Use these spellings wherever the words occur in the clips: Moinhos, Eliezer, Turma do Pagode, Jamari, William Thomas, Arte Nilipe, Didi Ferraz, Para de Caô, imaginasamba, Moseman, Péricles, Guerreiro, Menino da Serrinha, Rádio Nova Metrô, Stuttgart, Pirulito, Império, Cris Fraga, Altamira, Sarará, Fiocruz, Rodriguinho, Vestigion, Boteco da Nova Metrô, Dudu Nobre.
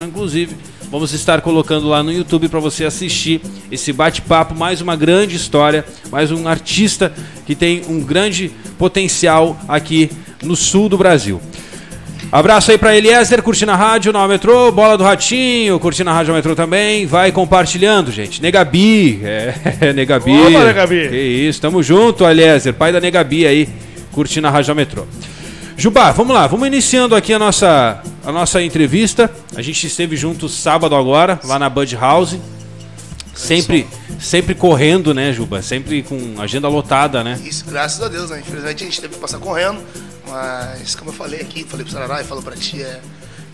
Inclusive, vamos estar colocando lá no YouTube para você assistir esse bate-papo, mais uma grande história, mais um artista que tem um grande potencial aqui no sul do Brasil. Abraço aí para Eliezer, curtindo a Rádio Nova Metrô, Bola do Ratinho, curtindo a Rádio Metrô também, vai compartilhando, gente. Negabi, Negabi. Opa, Negabi. Que isso, tamo junto, Eliezer, pai da Negabi aí, curtindo a Rádio Metrô. Jubá, vamos lá, vamos iniciando aqui a nossa entrevista. A gente esteve junto sábado agora, lá na Bud House. Sempre correndo, né, Juba? Sempre com agenda lotada, né? Isso, graças a Deus, né? Infelizmente a gente teve que passar correndo, mas como eu falei aqui, falei pro Sarará e falo pra ti,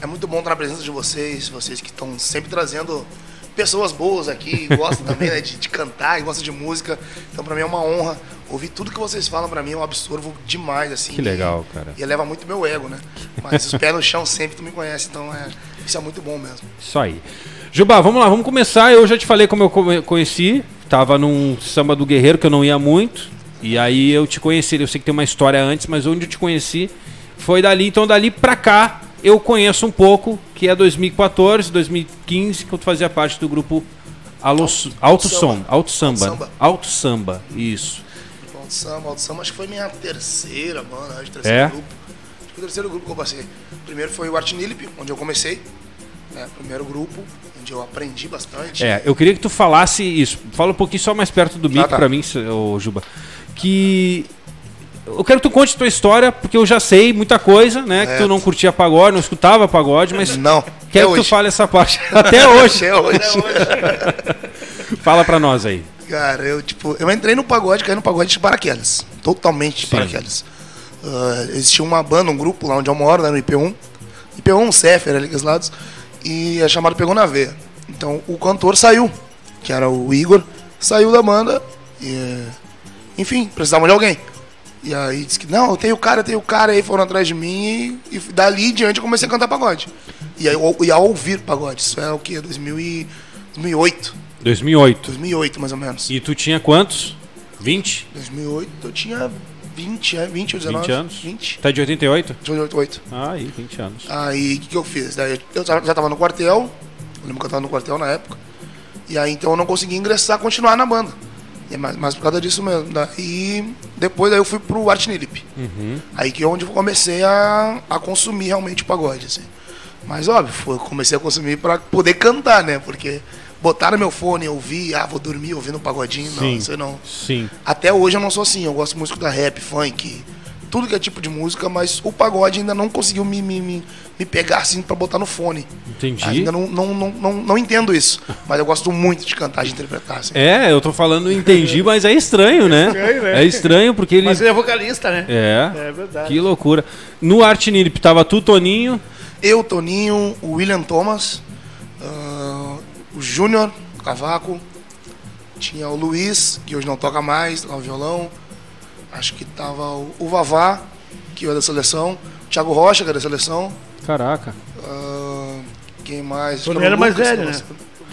é muito bom estar na presença de vocês que estão sempre trazendo pessoas boas aqui, gostam também, né, de cantar e gostam de música. Então pra mim é uma honra. Ouvir tudo que vocês falam pra mim, eu absorvo demais, assim. Que legal, cara. E eleva muito meu ego, né? Mas os pés no chão sempre tu me conhece, então isso é muito bom mesmo. Isso aí. Juba, vamos lá, vamos começar. Eu já te falei como eu conheci. Tava num samba do Guerreiro, que eu não ia muito. E aí eu te conheci. Eu sei que tem uma história antes, mas onde eu te conheci foi dali. Então dali pra cá eu conheço um pouco, que é 2014, 2015, que eu fazia parte do grupo Alto Samba. Isso. Alto Samba, acho que foi minha terceira banda, grupo. Acho que o terceiro grupo que eu passei. O primeiro foi o Arte Nilipe, onde eu comecei. Né? Primeiro grupo, onde eu aprendi bastante. Eu queria que tu falasse isso. Fala um pouquinho só mais perto do mic pra mim, Juba. Que eu quero que tu conte a tua história, porque eu já sei muita coisa, né? Que tu não curtia pagode, não escutava pagode, mas não, quero que tu fale essa parte. Até hoje. Fala pra nós aí. Cara, eu entrei no pagode, caí no pagode de paraquedas. Totalmente de paraquedas. Existia uma banda, um grupo lá onde eu moro, né, no IP1. IP1, Céfer, ali dos lados. E é chamado Pegou na Veia. Então o cantor saiu, que era o Igor, saiu da banda. E, enfim, precisavam de alguém. E aí disse que, não, eu tenho o cara. Aí foram atrás de mim e dali em diante eu comecei a cantar pagode. E aí a ouvir pagode. Isso é o que? 2008, mais ou menos. E tu tinha quantos? 20? 2008, eu tinha 20 ou 19. 20 anos? 20. Tá de 88? De 88. Aí, 20 anos. Aí, o que eu fiz? Daí, eu já tava no quartel, eu lembro que eu tava no quartel na época, e aí então eu não consegui ingressar, continuar na banda. E é mais por causa disso mesmo. E depois daí eu fui pro Arte Nilipe. Uhum. Aí que é onde eu comecei a consumir realmente o pagode, assim. Mas óbvio, eu comecei a consumir pra poder cantar, né? Porque botaram meu fone, eu vi, vou dormir ouvindo um pagodinho, Sim. Até hoje eu não sou assim, eu gosto de música da rap, funk, tudo que é tipo de música, mas o pagode ainda não conseguiu me pegar assim pra botar no fone. Entendi. Ainda não entendo isso, mas eu gosto muito de cantar, de interpretar. Assim. Eu tô falando entendi, mas é estranho, né? É estranho porque ele... Mas ele é vocalista, né? É verdade. Que loucura. No Arte Nilipe tava tu, Toninho? Eu, Toninho, o William Thomas... o Júnior, cavaco, tinha o Luiz, que hoje não toca mais, tocava violão, acho que tava o Vavá, que era da seleção, o Thiago Rocha, que era da seleção. Caraca. Quem mais? Quando era mais velho, né?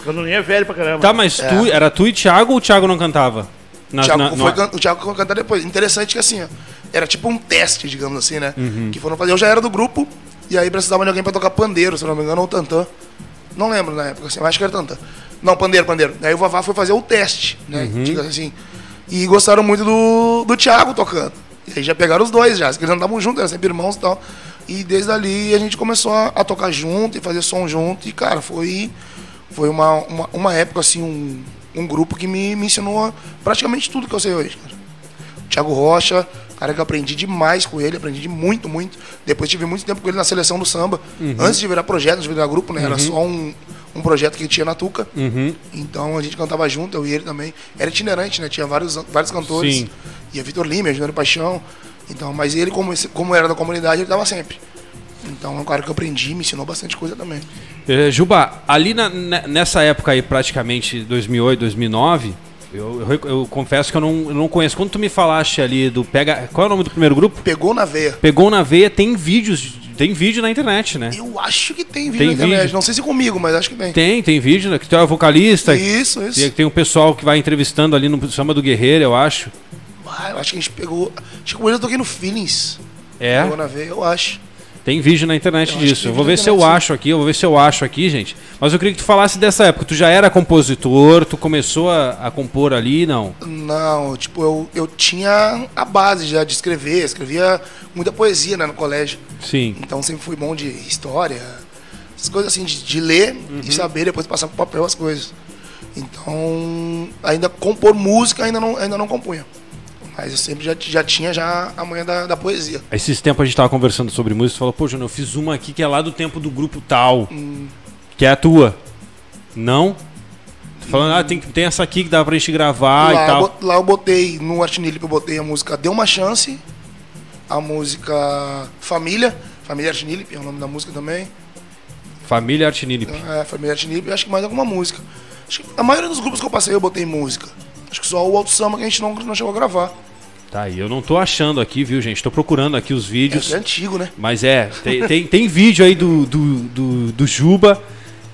Quando nem é velho pra caramba. Tá, mas era tu e Thiago ou o Thiago não cantava? O Thiago foi cantar depois. Interessante que assim, era tipo um teste, digamos assim, né? Uhum. Que foram fazer. Eu já era do grupo, e aí precisava de alguém pra tocar pandeiro, se não me engano, ou tantã. Não lembro na época, assim, acho que era tanta. Não, pandeiro. Aí o Vavá foi fazer o teste, né? Uhum. Diga assim. E gostaram muito do Thiago tocando. E aí já pegaram os dois, já. Eles andavam juntos, eram sempre irmãos e tal. E desde ali a gente começou a tocar junto e fazer som junto. E, cara, foi uma época, assim, um grupo que me ensinou praticamente tudo que eu sei hoje, cara. O Thiago Rocha, cara, que eu aprendi demais com ele, aprendi muito, muito. Depois tive muito tempo com ele na seleção do samba. Uhum. Antes de virar projeto, antes de virar grupo, né? Uhum. Era só um projeto que tinha na Tuca. Uhum. Então a gente cantava junto, eu e ele também. Era itinerante, né? Tinha vários cantores. Sim. E a Vitor Lima, a Júnior Paixão. Então, mas ele, como era da comunidade, ele estava sempre. Então é um cara que eu aprendi, me ensinou bastante coisa também. Juba, ali nessa época aí, praticamente 2008, 2009... Eu confesso que eu não conheço. Quando tu me falaste ali do qual é o nome do primeiro grupo? Pegou na Veia. Pegou na Veia, tem vídeo na internet, né? Eu acho que tem vídeo na internet. Vídeo. Não sei se comigo, mas acho que tem. Tem vídeo, né? Que tu é vocalista. Isso. E tem um pessoal que vai entrevistando ali no Samba do Guerreiro, eu acho. Eu acho que a gente pegou. Acho que hoje eu toquei no Feelings. Pegou na Veia, eu acho. Tem vídeo na internet disso. Eu vou ver se eu acho aqui, gente. Mas eu queria que tu falasse dessa época. Tu já era compositor, tu começou a compor ali, não? Não, tipo, eu tinha a base já de escrever. Escrevia muita poesia, né, no colégio. Sim. Então sempre fui bom de história, essas coisas assim, de ler e saber, depois passar pro papel as coisas. Então, ainda compor música, ainda não compunha. Mas eu sempre já tinha já a manha da poesia. Esses tempos a gente tava conversando sobre música, você falou, pô, Júnior, eu fiz uma aqui que é lá do tempo do grupo tal, que é a tua. Não? Tô falando, tem essa aqui que dá pra gente gravar lá, e tal. Lá eu botei, no Arte Nilipe eu botei a música Deu Uma Chance, a música Família Arte Nilipe, é o nome da música também. Família Arte Nilipe. É, Família Arte Nilipe, acho que mais alguma música. Acho que a maioria dos grupos que eu passei eu botei música. Acho que só o Alto Samba que a gente não chegou a gravar. Tá, e eu não tô achando aqui, viu, gente? Tô procurando aqui os vídeos. É antigo, né? Mas é, tem vídeo aí do Juba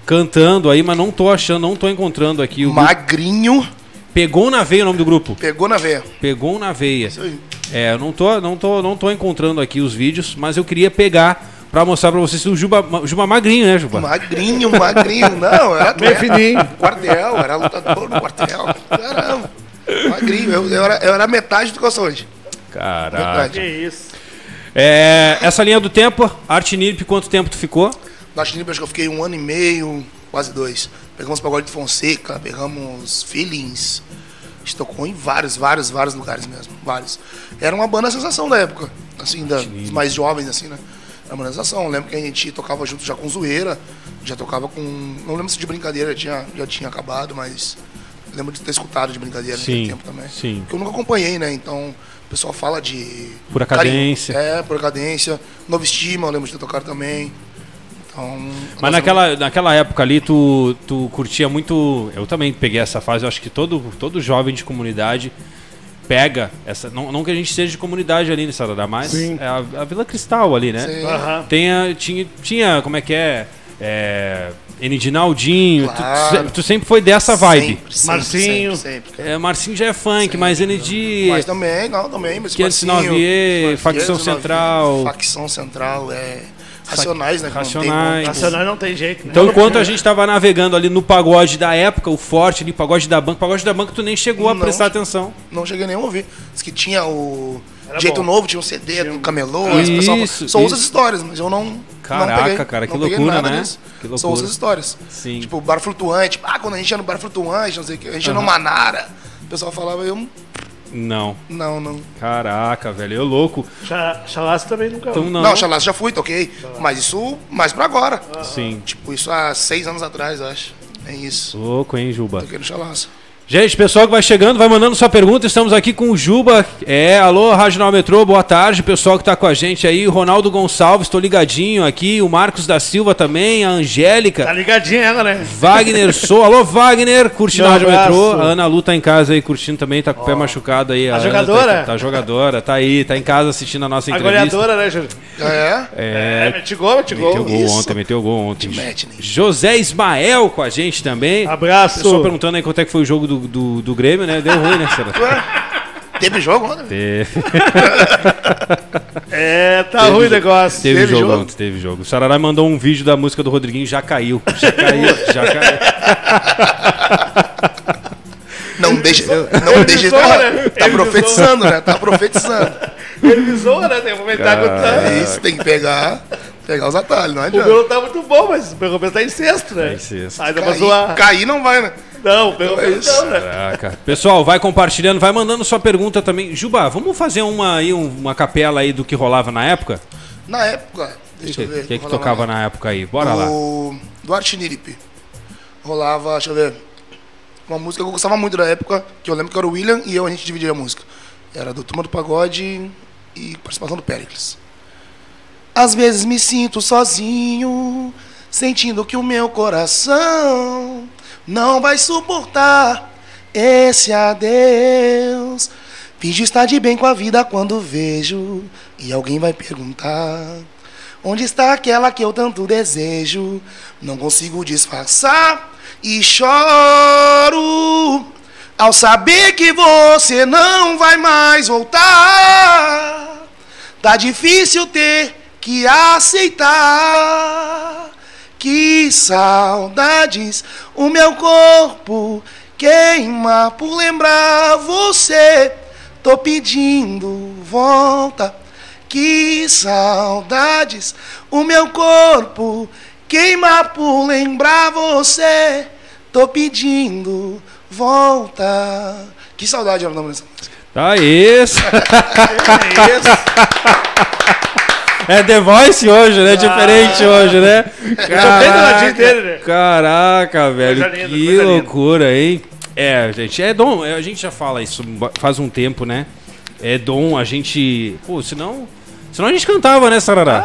cantando aí, mas não tô achando, não tô encontrando aqui. O Magrinho. Grupo. Pegou na Veia o nome do grupo. Pegou na Veia. Pegou na Veia. Isso aí. É, eu não tô encontrando aqui os vídeos, mas eu queria pegar pra mostrar pra vocês o Juba magrinho, né, Juba? Magrinho, não, era bem fininho. Quartel, era lutador no quartel. Caramba, magrinho, eu era metade do que eu sou hoje. Caraca. Que isso. É, essa linha do tempo, Arte Nilipe, quanto tempo tu ficou? Na Arte Nilipe acho que eu fiquei 1 ano e meio, quase 2. Pegamos Pagode de Fonseca, pegamos Feelings. A gente tocou em vários lugares mesmo, vários. Era uma banda sensação da época, assim, dos mais jovens, assim, né? A harmonização, lembro que a gente tocava junto já com Zoeira, já tocava com... Não lembro se de Brincadeira já tinha acabado, mas lembro de ter escutado de Brincadeira naquele tempo também. Sim. Porque eu nunca acompanhei, né? Então o pessoal fala de... Pura Cadência. É, Pura Cadência. Nova Estima, eu lembro de ter tocado também. Então... Mas naquela época ali, tu curtia muito... Eu também peguei essa fase, eu acho que todo jovem de comunidade... pega essa, não que a gente seja de comunidade ali, né, Sarará, mas é a Vila Cristal ali, né? Uhum. Tinha, como é que é? Nidinaldinho, claro. tu sempre foi dessa vibe. Marcinho. Sempre. Marcinho já é funk, sempre, mas ND. Mas também, mas 509E, Facção Central. Facção Central é. Racionais, né? Racionais não tem jeito, né? Então, enquanto a gente tava navegando ali no pagode da época, o forte ali, pagode da banca, tu nem chegou a prestar atenção. Não cheguei nem a ouvir. Diz que tinha o Jeito Novo, tinha um CD do Camelô, esse pessoal só usa as histórias, mas eu não... Caraca, peguei, cara, que loucura, né? Que loucura. Só usa as histórias. Sim. Tipo, Bar Flutuante, quando a gente ia no Bar Flutuante, não sei o que, a gente ia no Manara, o pessoal falava, eu... Não. Caraca, velho, eu louco. Chalaço também nunca fui. Não, Chalaço já fui, toquei. Chalaço. Mas isso mais pra agora. Sim. Tipo, isso há 6 anos atrás, acho. É isso. Louco, hein, Juba? Toquei no Chalaço. Gente, pessoal que vai chegando, vai mandando sua pergunta. Estamos aqui com o Juba. Alô, Rádio Nova Metrô, boa tarde, pessoal que tá com a gente aí. O Ronaldo Gonçalves, tô ligadinho aqui. O Marcos da Silva também, a Angélica. Tá ligadinha ela, né? Wagner Sou. Alô, Wagner, curtindo a Rádio Metrô. A Ana Lu tá em casa aí, curtindo também, tá com o pé machucado aí. A jogadora? Tá jogadora, tá aí, tá em casa assistindo a nossa entrevista. A goleadora, né, Júlio? Meteu gol. Meteu gol ontem. José Ismael com a gente também. Abraço. Pessoal perguntando aí quanto é que foi o jogo do Grêmio, né? Deu ruim, né, Sarah? Teve jogo ontem? Teve. Teve ruim o negócio. Teve jogo ontem. O Sarará mandou um vídeo da música do Rodriguinho, já caiu. Não deixa. Tá profetizando, né? Ele visou, né? Tem que aproveitar quanto tá. É isso, tem que pegar os atalhos, não adianta. O Belo tá muito bom, mas o Pererê tá em sexto, né? Ainda pra zoar. Cair não vai, né? Não, pelo menos não, né? Caraca. Pessoal, vai compartilhando, vai mandando sua pergunta também. Juba, vamos fazer uma capela aí do que rolava na época? Na época, deixa eu ver. O que tocava na época aí? Bora lá. Do Arte Nilipe. Rolava, deixa eu ver, uma música que eu gostava muito da época, que eu lembro que era o William e a gente dividia a música. Era do Turma do Pagode e participação do Péricles. Às vezes me sinto sozinho, sentindo que o meu coração... não vai suportar esse adeus. Finge estar de bem com a vida quando vejo. E alguém vai perguntar: onde está aquela que eu tanto desejo? Não consigo disfarçar e choro ao saber que você não vai mais voltar. Tá difícil ter que aceitar. Que saudades o meu corpo queima por lembrar você. Tô pedindo volta. Que saudades o meu corpo queima por lembrar você. Tô pedindo volta. Que saudade era o nome dessa música. Tá isso. É The Voice hoje, né? Diferente hoje, né? Caraca, caraca, velho. Linda, que loucura, hein? É, gente, é dom. A gente já fala isso faz um tempo, né? É dom, a gente... Pô, senão a gente cantava, né, Sarará?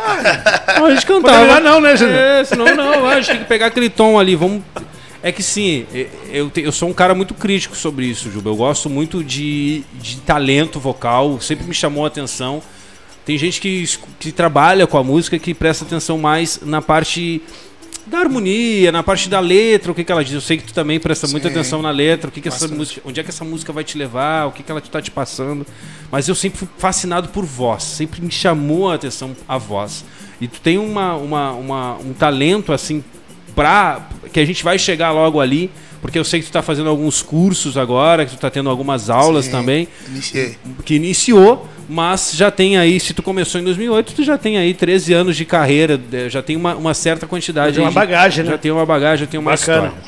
Não, a gente cantava. Lá não, né, Júnior? É, senão não. A gente tem que pegar aquele tom ali. Vamos... É que sim, eu sou um cara muito crítico sobre isso, Juba. Eu gosto muito de talento vocal. Sempre me chamou a atenção. Tem gente que trabalha com a música que presta atenção mais na parte da harmonia, na parte da letra, o que ela diz. Eu sei que tu também presta muita atenção na letra, o que essa música, onde é que essa música vai te levar, o que ela está te passando. Mas eu sempre fui fascinado por voz, sempre me chamou a atenção a voz. E tu tem um talento assim pra, que a gente vai chegar logo ali, porque eu sei que tu tá fazendo alguns cursos agora, que tu tá tendo algumas aulas também. Que iniciou. Mas já tem aí, se tu começou em 2008, tu já tem aí 13 anos de carreira, já tem uma certa quantidade. Já tem uma bagagem, né? Já tem uma bagagem, já tem uma bacana história.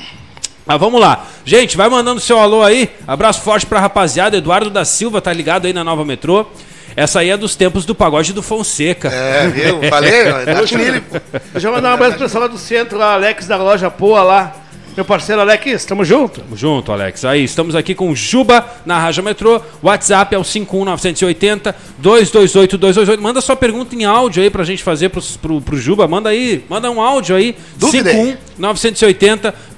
Ah, vamos lá. Gente, vai mandando seu alô aí. Abraço forte pra rapaziada. Eduardo da Silva tá ligado aí na Nova Metrô. Essa aí é dos tempos do pagode do Fonseca. É, viu? Falei? Deixa eu mandar um abraço pro pessoal lá do centro, lá, Alex da loja Poa lá. Meu parceiro Alex, estamos junto? Tamo junto, Alex. Aí, estamos aqui com o Juba na Rádio Metrô. WhatsApp é o 51980-228-228. Manda sua pergunta em áudio aí pra gente fazer pro Juba. Manda aí, manda um áudio aí.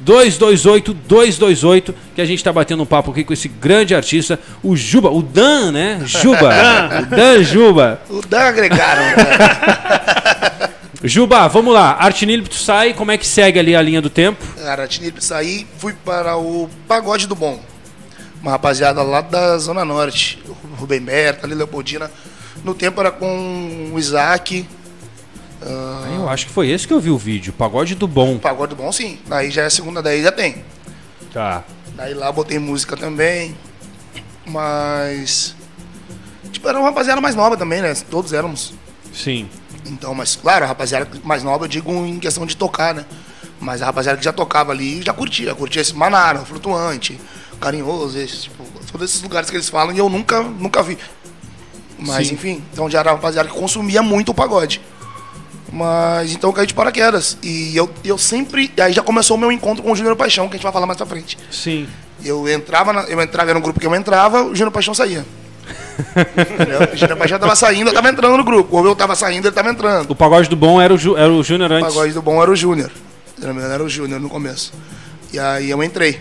51980-228-228. Que a gente tá batendo um papo aqui com esse grande artista, o Juba. O Dan, né? Juba. O Dan Juba. O Dan agregaram. Juba, vamos lá. Arte Nilipe, tu sai, como é que segue ali a linha do tempo? Cara, Arte Nilipe, saí, fui para o Pagode do Bom. Uma rapaziada lá da Zona Norte, Rubem Berta, ali Leopoldina. No tempo era com o Isaac. Eu acho que foi esse que eu vi o vídeo, Pagode do Bom. Pagode do Bom, sim. Daí já é a segunda, daí já tem. Tá. Daí lá botei música também, mas... Tipo, era uma rapaziada mais nova também, né? Todos éramos. Sim. Então, mas claro, a rapaziada mais nova, eu digo em questão de tocar, né? Mas a rapaziada que já tocava ali, já curtia esse Manara, Flutuante, Carinhoso, esse, tipo, todos esses lugares que eles falam e eu nunca vi. Mas, sim, enfim, então já era a rapaziada que consumia muito o pagode. Mas, então, eu caí de paraquedas. E eu sempre... Aí já começou o meu encontro com o Júnior Paixão, que a gente vai falar mais pra frente. Sim. Eu entrava, era um grupo que eu entrava, o Júnior Paixão saía. O Júnior Paixão tava saindo, eu tava entrando no grupo. Ou eu tava saindo, ele tava entrando. O Pagode do Bom era o Júnior antes. O Pagode do Bom era o Júnior. Era o Júnior no começo. E aí eu entrei.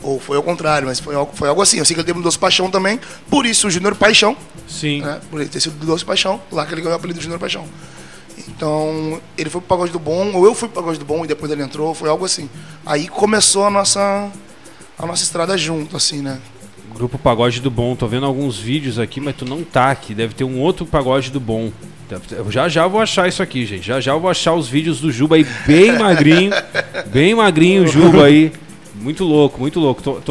Ou foi ao contrário, mas foi algo assim. Eu sei que ele teve um Doce Paixão também. Por isso o Júnior Paixão. Sim. Né? Por ele ter sido Doce Paixão. Lá que ele ganhou o apelido do Júnior Paixão. Então ele foi pro Pagode do Bom. Ou eu fui pro Pagode do Bom e depois ele entrou. Foi algo assim. Aí começou a nossa estrada junto, assim, né? Grupo Pagode do Bom, tô vendo alguns vídeos aqui, mas tu não tá aqui, deve ter um outro Pagode do Bom. Já vou achar isso aqui, gente, já vou achar os vídeos do Juba aí, bem magrinho o Juba aí, muito louco,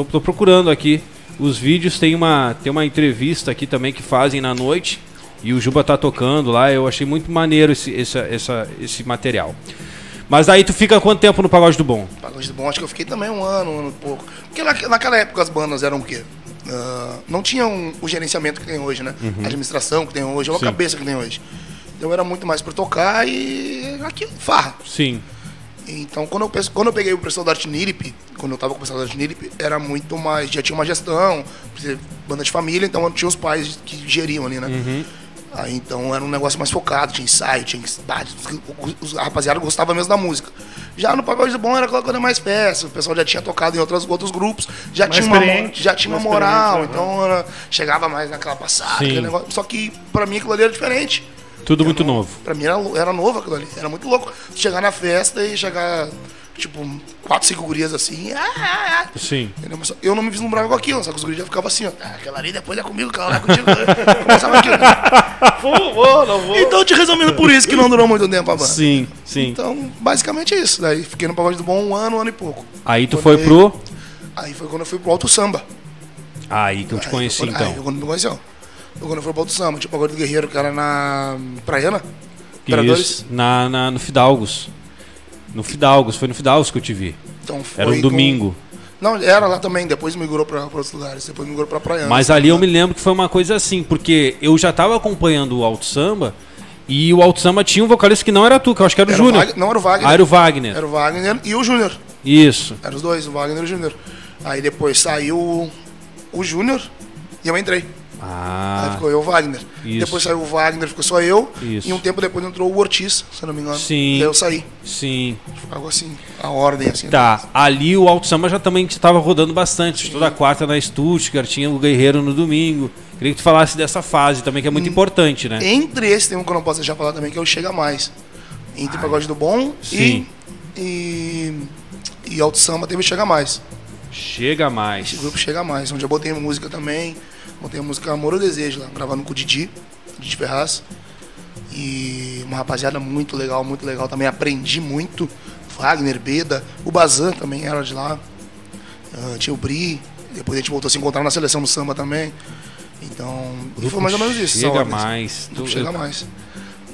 tô procurando aqui, os vídeos, tem uma entrevista aqui também que fazem na noite, e o Juba tá tocando lá, eu achei muito maneiro esse material. Mas aí tu fica quanto tempo no Pagode do Bom? Pagode do Bom acho que eu fiquei também um ano e pouco. Porque naquela época as bandas eram o quê? Não tinham o gerenciamento que tem hoje, né? Uhum. A administração que tem hoje, a cabeça que tem hoje. Então era muito mais pra tocar e aquilo, farra. Sim. Então quando eu peguei o pessoal da Arte Nilipe, quando eu tava com o pessoal da Arte Nilipe, era muito mais, já tinha uma gestão, banda de família, então tinha os pais que geriam ali, né? Uhum. Aí, então era um negócio mais focado, tinha ensaio, tinha a rapaziada gostava mesmo da música. Já no Pagode do Bom era aquela coisa mais peça, o pessoal já tinha tocado em outros grupos, já tinha uma moral, então era, chegava mais naquela passada, aquele negócio. Só que pra mim aquilo ali era diferente. Tudo muito novo. Pra mim era novo aquilo ali, era muito louco. Chegar na festa e chegar tipo, 4, 5 gurias assim. Sim. Eu não me vislumbrava com aquilo, só que os gurias já ficavam assim, ó. Ah, aquela ali depois é comigo, aquela lá é contigo. Começava aquilo. Vou, não vou. Então, te resumindo, por isso que não durou muito tempo a banda. Sim, sim. Então, basicamente é isso. Daí fiquei no Pagode do Bom um ano e pouco. Aí tu foi pro... Aí foi quando eu fui pro Alto Samba. Aí que eu te conheci, então. Aí quando me conheceu. Eu quando eu fui pro Alto Samba, tinha o Pagode do Guerreiro, que era na Praiana. Isso, no Fidalgos. No Fidalgos, foi no Fidalgos que eu te vi. Então foi era um domingo. Não, era lá também, depois migrou para outros lugares, depois migrou pra Praiana. Mas ali eu me lembro que foi uma coisa assim, porque eu já tava acompanhando o Alto Samba, e o Alto Samba tinha um vocalista que não era tu, que eu acho que era o Júnior. Não, era o Wagner. Ah, era o Wagner. Era o Wagner e o Júnior. Isso. Eram os dois, o Wagner e o Júnior. Aí depois saiu o Júnior e eu entrei. Ah, aí ficou eu, o Wagner. Isso. Depois saiu o Wagner, ficou só eu. Isso. E um tempo depois entrou o Ortiz, se não me engano. Sim. Daí eu saí. Sim. Algo assim, a ordem assim. Tá, né? Ali o Alto Samba já também estava rodando bastante. Sim. Toda quarta na Stuttgart, tinha o Guerreiro no domingo. Queria que tu falasse dessa fase também, que é muito importante, né? Entre esse tem um que eu não posso deixar falar também, que é o Chega Mais. Entre o Pagode do Bom e Alto Samba teve o Chega Mais. Chega Mais. Esse grupo Chega Mais, onde eu botei música também. Botei a música Amor ou Desejo lá, gravando com o Didi Ferraz. E uma rapaziada muito legal também. Aprendi muito. Wagner, Beda, o Bazan também era de lá. Tinha o Bri. Depois a gente voltou a se encontrar na seleção do samba também. Então, e foi mais ou menos isso. Chega Mais. Chega Mais.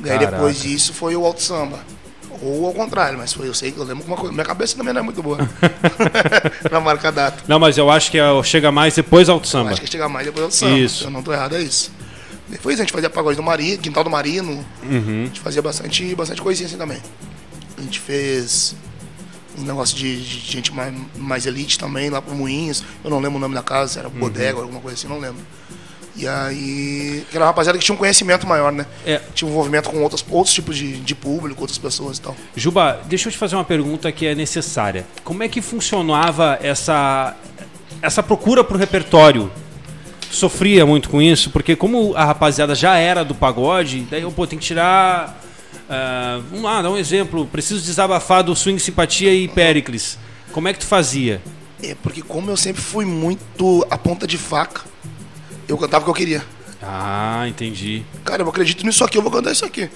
E aí depois disso foi o Alto Samba. Ou ao contrário, mas foi, eu sei que eu lembro uma coisa. Minha cabeça também não é muito boa pra marcar data. Não, mas eu acho que Chega Mais depois Alto Samba. Eu acho que Chega Mais depois Alto Samba. Isso. Se eu não tô errado, é isso. Depois a gente fazia Pagode do Marino, Quintal do Marino. Uhum. A gente fazia bastante coisinha assim também. A gente fez um negócio de gente mais elite também, lá pro Moinhos. Eu não lembro o nome da casa, era Bodega, alguma coisa assim, não lembro. E aí, que era uma rapaziada que tinha um conhecimento maior, né? É. Tinha um envolvimento com outros tipos de público, outras pessoas e tal. Juba, deixa eu te fazer uma pergunta que é necessária. Como é que funcionava essa procura pro repertório? Sofria muito com isso? Porque como a rapaziada já era do pagode, daí eu, tem que tirar... vamos lá, dá um exemplo. Preciso desabafar do Swing Simpatia e Péricles. Como é que tu fazia? É, porque como eu sempre fui muito a ponta de faca, eu cantava o que eu queria. Ah, entendi. Cara, eu acredito nisso aqui, eu vou cantar isso aqui.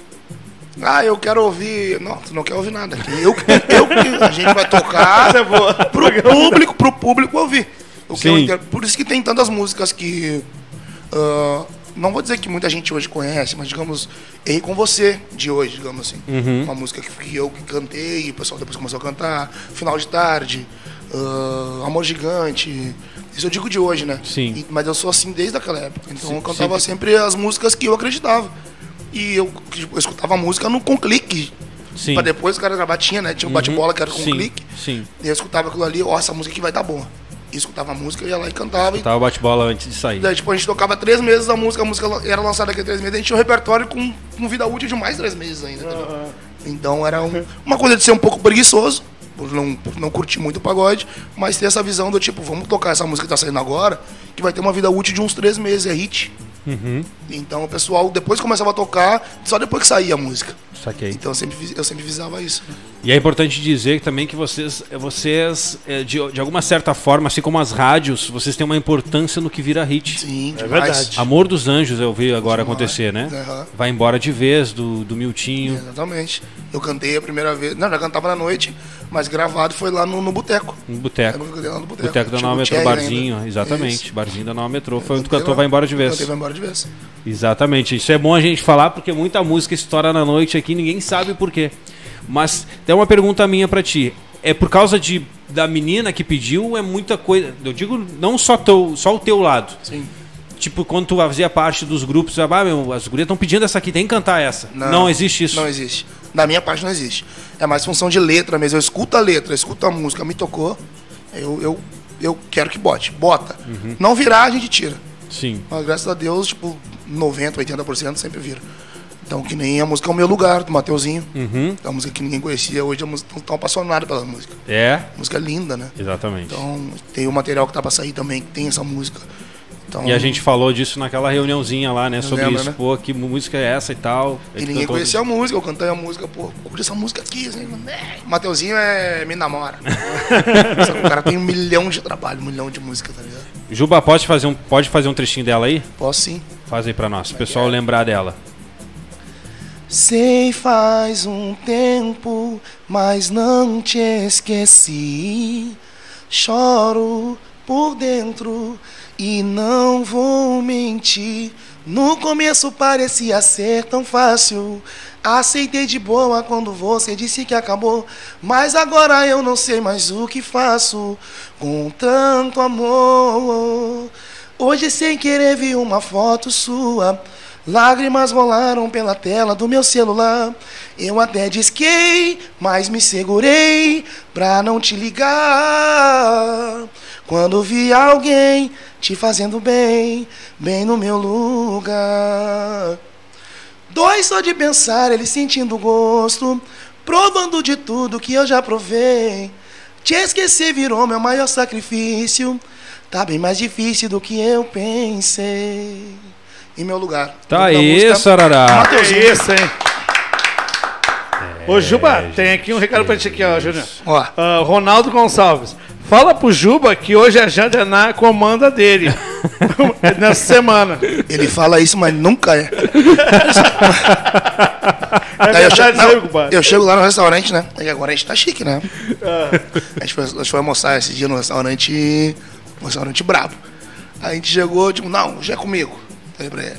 Ah, eu quero ouvir... Não, tu não quer ouvir nada. A gente vai tocar pro público ouvir. Por isso que tem tantas músicas que... não vou dizer que muita gente hoje conhece, mas digamos... Errei Com Você, de hoje, digamos assim. Uhum. Uma música que eu cantei, e o pessoal depois começou a cantar. Final de Tarde, Amor Gigante... Isso eu digo de hoje, né? Sim. Mas eu sou assim desde aquela época. Então eu cantava sempre as músicas que eu acreditava. E eu escutava a música com clique. Sim. Pra depois o cara já batia, né? Tinha um bate-bola que era com clique. Sim. E eu escutava aquilo ali, ó, essa música aqui vai dar boa. E escutava a música, eu ia lá e cantava. Escutava o bate-bola antes de sair. Daí, tipo, a gente tocava 3 meses a música era lançada daqui a 3 meses. A gente tinha um repertório com vida útil de mais 3 meses ainda. Então era uma coisa de ser um pouco preguiçoso. Não curti muito o pagode, mas ter essa visão do tipo, vamos tocar essa música que tá saindo agora, que vai ter uma vida útil de uns 3 meses, é hit. Uhum. Então o pessoal depois começava a tocar, só depois que saía a música. Saquei. Então eu sempre visava isso. E é importante dizer também que vocês de alguma certa forma, assim como as rádios, vocês têm uma importância no que vira hit. Sim, é verdade. Amor dos Anjos eu vi agora acontecer, né? Uhum. Vai Embora de Vez, do Miltinho. Exatamente. Eu cantei a primeira vez, não, já cantava na noite, mas gravado foi lá no Boteco. No Boteco. Boteco da Nova Metrô, Barzinho, ainda. Exatamente. Isso. Barzinho da Nova Metrô, foi onde tu cantou Vai Embora de Vez. Exatamente, isso é bom a gente falar porque muita música estoura na noite aqui, ninguém sabe por quê. Mas tem uma pergunta minha pra ti: é por causa da menina que pediu? É muita coisa, eu digo, não só o teu lado. Sim. Tipo, quando tu fazia parte dos grupos, as gurias estão pedindo essa aqui, tem que cantar essa. Não existe isso. Não existe. Na minha parte não existe. É mais função de letra mesmo. Eu escuto a letra, eu escuto a música, me tocou, eu quero que bote. Bota. Uhum. Não virar, a gente tira. Sim. Mas graças a Deus, tipo, 90%, 80% sempre vira. Então, que nem a música É o Meu Lugar, do Mateuzinho. Uhum. É uma música que ninguém conhecia. Hoje a música tão apaixonado pela música. É. Música linda, né? Exatamente. Então, tem o material que tá pra sair também, que tem essa música. Então, e a gente falou disso naquela reuniãozinha lá, né? Sobre lembra, isso, né? Pô, que música é essa e tal. E ninguém conhecia a música, eu cantei a música, pô, curti essa música aqui, assim, Mateuzinho é Me Namora. O cara tem 1 milhão de trabalho, 1 milhão de música, tá ligado? Juba, pode fazer um trechinho dela aí? Posso sim. Faz aí pra nós, o pessoal lembrar dela. Sei faz um tempo, mas não te esqueci. Choro por dentro e não vou mentir. No começo parecia ser tão fácil, aceitei de boa quando você disse que acabou, mas agora eu não sei mais o que faço com tanto amor. Hoje sem querer vi uma foto sua, lágrimas rolaram pela tela do meu celular. Eu até disquei, mas me segurei pra não te ligar. Quando vi alguém te fazendo bem, bem no meu lugar. Dois só de pensar, ele sentindo gosto, provando de tudo que eu já provei. Te esquecer virou meu maior sacrifício, tá bem mais difícil do que eu pensei. Em meu lugar. Tá aí, Sarará. É isso, hein? É, ô, Juba, gente, tem aqui um recado pra ti aqui, ó, Júnior. Ronaldo Gonçalves. Fala pro Juba que hoje a janta é na comanda dele. É nessa semana. Ele fala isso, mas nunca é. Eu chego lá no restaurante, né? E agora a gente tá chique, né? A gente foi almoçar esse dia no restaurante. Um restaurante brabo. A gente chegou, tipo, não, já é comigo. Falei pra ele.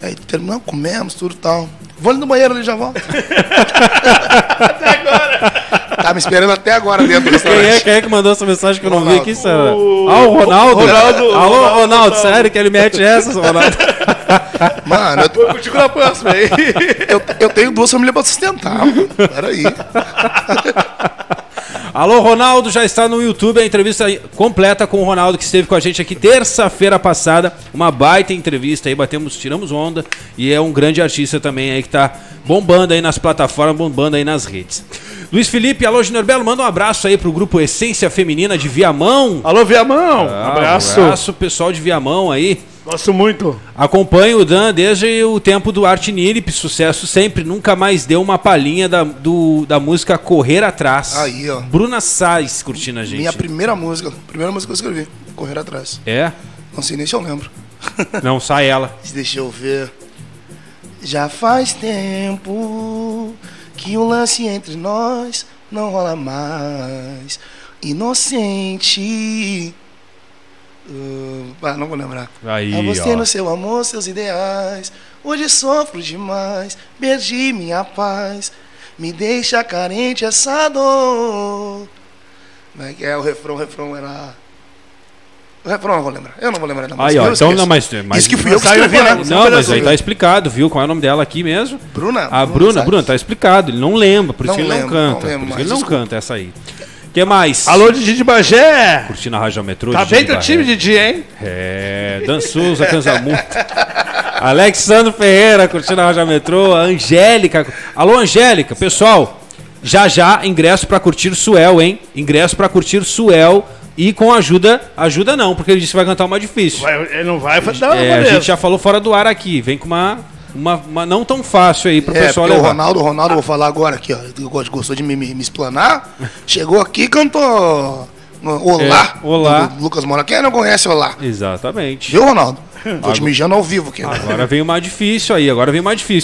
Aí terminamos, comemos, tudo e tal. Vou ali no banheiro, ele já volta. Até agora. Tá me esperando até agora dentro do restaurante. Quem é que mandou essa mensagem que eu não vi aqui, Sarah? Ah, o Ronaldo. Alô, Ronaldo, sério que ele mete essas, Ronaldo? Mano, eu contigo na próxima aí. Eu tenho 2 famílias pra sustentar. Mano. Peraí. Alô, Ronaldo, já está no YouTube a entrevista completa com o Ronaldo, que esteve com a gente aqui terça-feira passada. Uma baita entrevista aí, tiramos onda. E é um grande artista também aí que tá bombando aí nas plataformas, bombando aí nas redes. Luiz Felipe, alô, Júnior Belo, manda um abraço aí pro grupo Essência Feminina de Viamão. Alô, Viamão, abraço. Abraço, pessoal de Viamão aí. Gosto muito. Acompanho o Dan desde o tempo do Arte Nilipe, sucesso sempre, nunca mais deu uma palhinha da música Correr Atrás. Aí, ó. Bruna Sais curtindo a gente. Minha primeira música que eu escrevi, Correr Atrás. É? Não sei nem se eu lembro. Não, sai ela. Deixa eu ver. Já faz tempo que o lance entre nós não rola mais. Inocente... não vou lembrar. Aí, a você, ó, no seu amor, seus ideais. Hoje sofro demais, perdi minha paz. Me deixa carente essa dor. Como é que é o refrão? O refrão era... O refrão não vou lembrar. Eu não vou lembrar da música. Aí, ó, então não, mas isso que fui eu que escrevi, né? Não, mas aí tá explicado, viu? Qual é o nome dela aqui mesmo? Bruna. A Bruna, tá explicado. Ele não lembra, por isso que ele não canta. Ele não canta essa aí. O que mais? Alô, Didi de Bagé! Curtindo a Rádio Metrô. Tá bem teu time, Didi, hein? É, Dan Souza, Canzamu. Alexandre Ferreira, curtindo a Rádio Metrô. Angélica. Alô, Angélica. Pessoal, já, ingresso pra curtir Suel, hein? Ingresso pra curtir Suel. E com ajuda não, porque ele disse que vai cantar uma difícil. Ele não vai dar uma A gente já falou fora do ar aqui. Vem com uma não tão fácil aí pro pessoal levar. O Ronaldo, vou falar agora aqui, ó. Gostou de me explanar. Chegou aqui e cantou Olá. Olá. O Lucas Moura, quem não conhece Olá? Exatamente. Viu, Ronaldo? Tô te mijando ao vivo aqui. Agora veio mais difícil aí,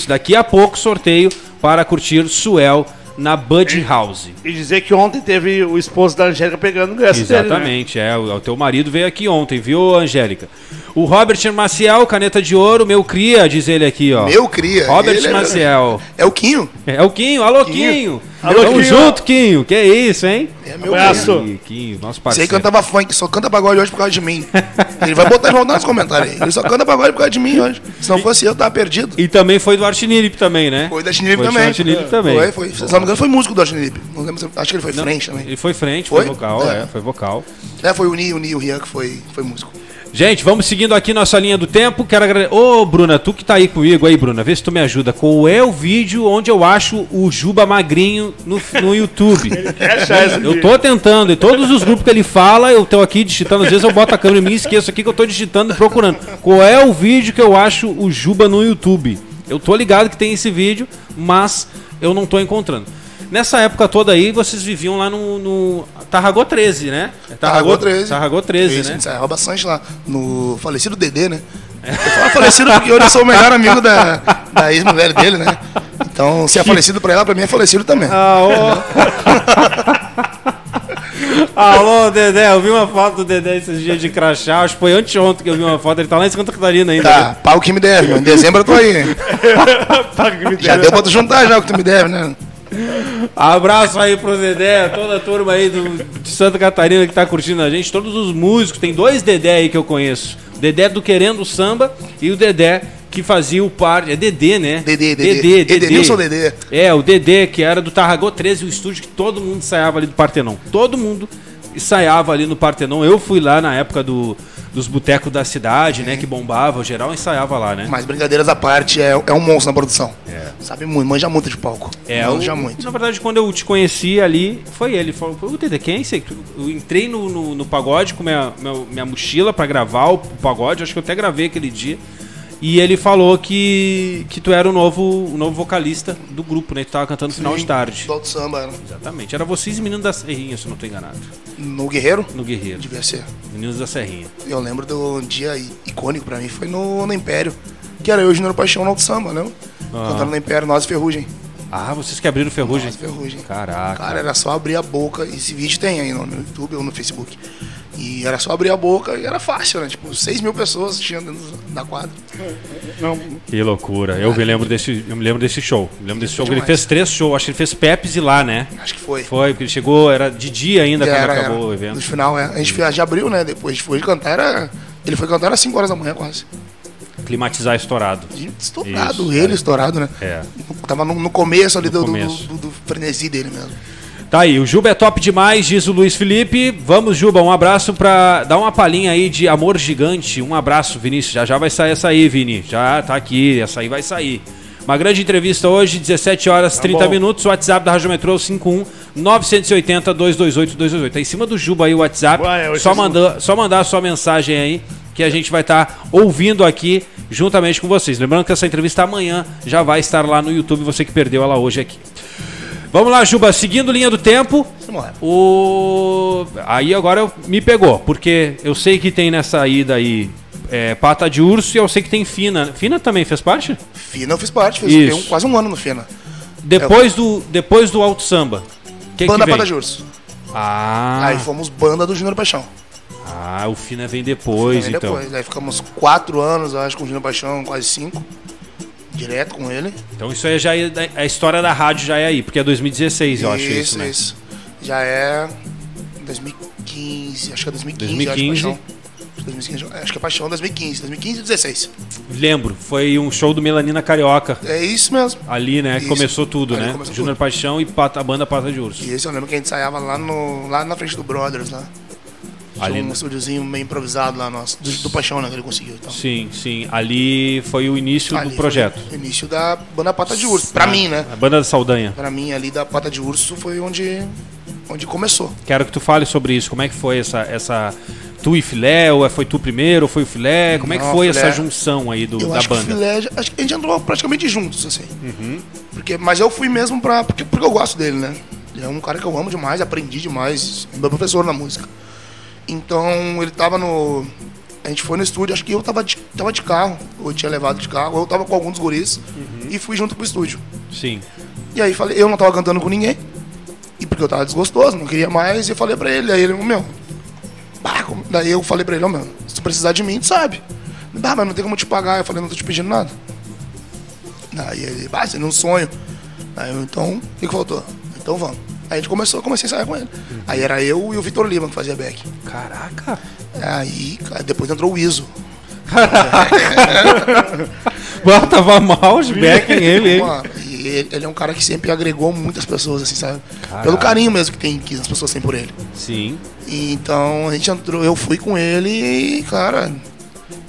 Daqui a pouco sorteio para curtir Suel na Bud House. E dizer que ontem teve o esposo da Angélica pegando o ingresso dele, né? Exatamente, o teu marido veio aqui ontem, viu, Angélica? O Robert Maciel, caneta de ouro, meu cria, diz ele aqui, ó. Meu cria. Robert Maciel. É o Quinho. É o Quinho, alô, Quinho. Alô, tamo junto, Quinho, que isso, hein? É meu abraço. Quinho, nosso parceiro. Você cantava funk, só canta bagulho hoje por causa de mim. Ele vai botar e voltar nos comentários aí. Ele só canta bagulho por causa de mim hoje. Se não fosse eu, tava perdido. E também foi do Arte Nilipe também, né? Foi do Arte Nilipe também. Foi. Se não me engano, foi músico do Arte Nilipe. Acho que ele foi frente também. Ele foi frente, foi vocal. Foi o Ni, o Rian que foi músico. Gente, vamos seguindo aqui nossa linha do tempo. Quero agradecer. Ô, Bruna, tu que tá aí comigo aí, Bruna, vê se tu me ajuda. Qual é o vídeo onde eu acho o Juba Magrinho no YouTube? Ele quer achar esse vídeo. Eu tô tentando. Em todos os grupos que ele fala, eu tô aqui digitando. Às vezes eu boto a câmera e me esqueço aqui que eu tô digitando e procurando. Qual é o vídeo que eu acho o Juba no YouTube? Eu tô ligado que tem esse vídeo, mas eu não tô encontrando. Nessa época toda aí, vocês viviam lá no Tarragô 13, né? Tarragô 13, isso, né? Ensaiava bastante lá, no falecido Dedé, né? Eu falo falecido porque eu sou o melhor amigo da ex-mulher dele, né? Então, se é falecido pra ela, pra mim é falecido também. Alô, Dedé, eu vi uma foto do Dedé esses dias de crachá, acho que foi anteontem que eu vi uma foto, ele tá lá em Santa Catarina ainda. Tá, né? Paga o que me deve, mano. Em dezembro eu tô aí. Paga o que me deve. Já deu pra tu juntar já o que tu me deve, né? Abraço aí pro Dedé, toda a turma aí de Santa Catarina que tá curtindo a gente, todos os músicos, tem dois Dedé aí que eu conheço, Dedé do Querendo Samba e o Dedé que fazia o par, é Dedé, né? Dedé, eu sou Dedé. É, o Dedé que era do Tarragô 13, o estúdio que todo mundo ensaiava ali do Partenon, todo mundo ensaiava ali no Partenon, eu fui lá na época dos botecos da cidade, né, que bombava, o geral ensaiava lá, né? Mas brincadeiras à parte, é um monstro na produção. É. Sabe muito, manja muito de palco. Manja muito. Na verdade, quando eu te conheci ali, foi ele. Falou, o Dedé, quem é esse? Eu entrei no pagode com minha mochila pra gravar o pagode, acho que eu até gravei aquele dia. E ele falou que tu era o novo vocalista do grupo, né? Tu tava cantando Final de Tarde. Do Alto Samba, né? Exatamente. Era vocês e Meninos da Serrinha, se eu não tô enganado. No Guerreiro? No Guerreiro. Devia ser. Meninos da Serrinha. Eu lembro do dia icônico pra mim, foi no Império. Que era eu, Júnior Paixão, no Alto Samba, né? Cantando no Império, nós e Ferrugem. Ah, vocês que abriram Ferrugem? Nós e Ferrugem. Caraca. Cara, era só abrir a boca. Esse vídeo tem aí no YouTube ou no Facebook. E era só abrir a boca e era fácil, né? Tipo, 6 mil pessoas assistindo dentro da quadra. Não. Que loucura. Eu me lembro desse show. Me lembro desse show. Ele fez 3 shows. Acho que ele fez Pepsi lá, né? Acho que foi. Foi, porque ele chegou, era de dia ainda quando acabou o evento. No final, a gente já abriu, né? Depois a gente foi cantar, ele foi cantar às 5 horas da manhã quase. Climatizar estourado. Isso, ele estourado, né? É. Tava no começo ali do frenesi dele mesmo. Tá aí, o Juba é top demais, diz o Luiz Felipe. Vamos, Juba, um abraço pra dar uma palhinha aí de Amor Gigante. Um abraço, Vinícius. Já vai sair essa aí, Vini. Já tá aqui, essa aí vai sair. Uma grande entrevista hoje, 17h30. WhatsApp da Rádio Metrô 51 980 228 228. Tá em cima do Juba aí o WhatsApp. Ué, só mandar a sua mensagem aí, que a gente vai estar ouvindo aqui juntamente com vocês. Lembrando que essa entrevista amanhã já vai estar lá no YouTube, você que perdeu ela hoje aqui. Vamos lá, Juba, seguindo linha do tempo. Aí agora me pegou, porque eu sei que tem nessa ida aí Pata de Urso e eu sei que tem Fina. Fina também fez parte? Fina eu fiz parte, fiz quase um ano no Fina. Depois do Alto Samba, Banda Pata de Urso. Ah. Aí fomos Banda do Júnior Paixão. Ah, o Fina vem depois, então. Aí ficamos 4 anos, eu acho, com o Júnior Paixão, quase 5. Direto com ele. Então isso aí já é a história da rádio, já é aí, porque é 2016, eu acho. Isso, né? Isso. Já é 2015, acho que é 2015. Acho que é Paixão 2015 e 2016. Lembro, foi um show do Melanina Carioca. É isso mesmo. Ali, né? Isso. Começou tudo, ali, né? Júnior Paixão e a Banda Pata de Urso. E esse eu lembro que a gente ensaiava lá na frente do Brothers, lá. Ali, um estúdiozinho meio improvisado lá nosso, do Paixão, né, que ele conseguiu. Então. Sim. Ali foi o início do projeto. O início da Banda Pata de Urso, pra mim, né? A Banda da Saldanha. Pra mim, ali da Pata de Urso foi onde começou. Quero que tu fale sobre isso, como é que foi essa tu e Filé, ou foi tu primeiro, ou foi o Filé, como é que foi essa junção aí da banda? Que o Filé, acho que a gente entrou praticamente juntos, assim. Uhum. Mas eu fui mesmo porque eu gosto dele, né? Ele é um cara que eu amo demais, aprendi demais, meu professor na música. Então, ele tava no... A gente foi no estúdio, acho que eu tava de carro, ou tinha levado de carro, ou eu tava com algum dos guris, e fui junto pro estúdio. Sim. E aí, falei, eu não tava cantando com ninguém, e porque eu tava desgostoso, não queria mais, e eu falei pra ele, aí ele, se tu precisar de mim, tu sabe. Bah, mas não tem como te pagar. Eu falei, não tô te pedindo nada. Aí ele, você não sonho. Aí eu, então, o que faltou? Então vamos. Aí a gente começou, comecei a sair com ele. Aí era eu e o Vitor Lima que fazia back. Caraca! Aí depois entrou o Iso. Caraca! Tava mal os back em ele, hein? ele é um cara que sempre agregou muitas pessoas, assim, sabe? Caraca. Pelo carinho mesmo que as pessoas têm por ele. Sim. E, então, a gente entrou, eu fui com ele e, cara,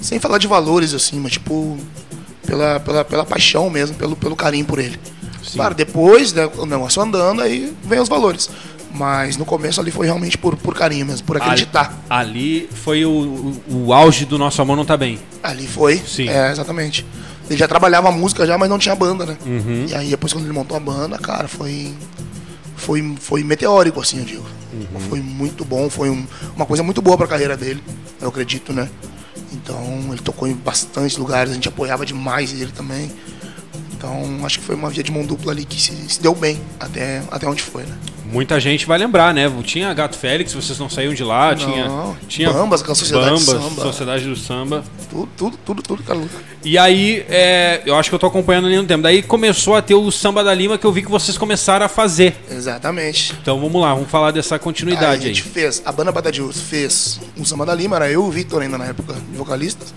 sem falar de valores, assim, mas, tipo, pela paixão mesmo, pelo carinho por ele. Sim. Claro, depois, né, o negócio andando, aí vem os valores. Mas no começo ali foi realmente por carinho mesmo, por acreditar. Ali foi o auge do nosso amor não tá bem. Ali foi, sim. É, exatamente. Ele já trabalhava música já, mas não tinha banda, né? Uhum. E aí depois quando ele montou a banda, cara, foi meteórico, assim, eu digo. Uhum. Foi muito bom, foi uma coisa muito boa pra carreira dele, eu acredito, né? Então ele tocou em bastantes lugares, a gente apoiava demais ele também. Então acho que foi uma via de mão dupla ali que se deu bem até onde foi, né? Muita gente vai lembrar, né? Tinha Gato Félix, vocês não saíam de lá, não, tinha Bambas, com a Sociedade do Samba. Tudo, cara. E aí, eu acho que eu tô acompanhando ali no tempo. Daí começou a ter o Samba da Lima, que eu vi que vocês começaram a fazer. Exatamente. Então vamos lá, vamos falar dessa continuidade aí. A gente fez, a Banda Pata de Urso fez um Samba da Lima, era eu e o Vitor ainda na época, de vocalistas.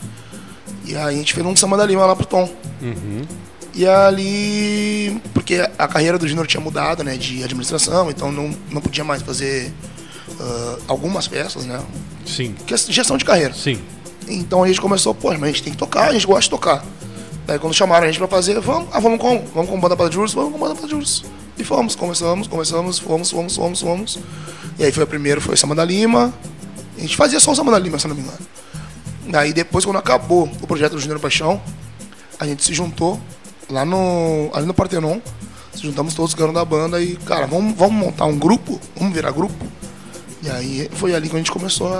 E aí a gente fez um Samba da Lima lá pro Tom. Uhum. E ali, porque a carreira do Júnior tinha mudado, né, de administração, então não podia mais fazer algumas peças, né? Sim. Que é gestão de carreira. Sim. Então a gente começou, pô, mas a gente tem que tocar, a gente gosta de tocar. Daí quando chamaram a gente pra fazer, vamos com Banda Pata de Urso, vamos com Banda Pata de Urso. E fomos, começamos, fomos. E aí foi o primeiro, foi o Samba da Lima. A gente fazia só o Samba da Lima, se não me engano. Daí depois, quando acabou o projeto do Júnior Paixão, a gente se juntou lá ali no Partenon, juntamos todos os caras da banda e, cara, vamos montar um grupo, vamos virar grupo. E aí foi ali que a gente começou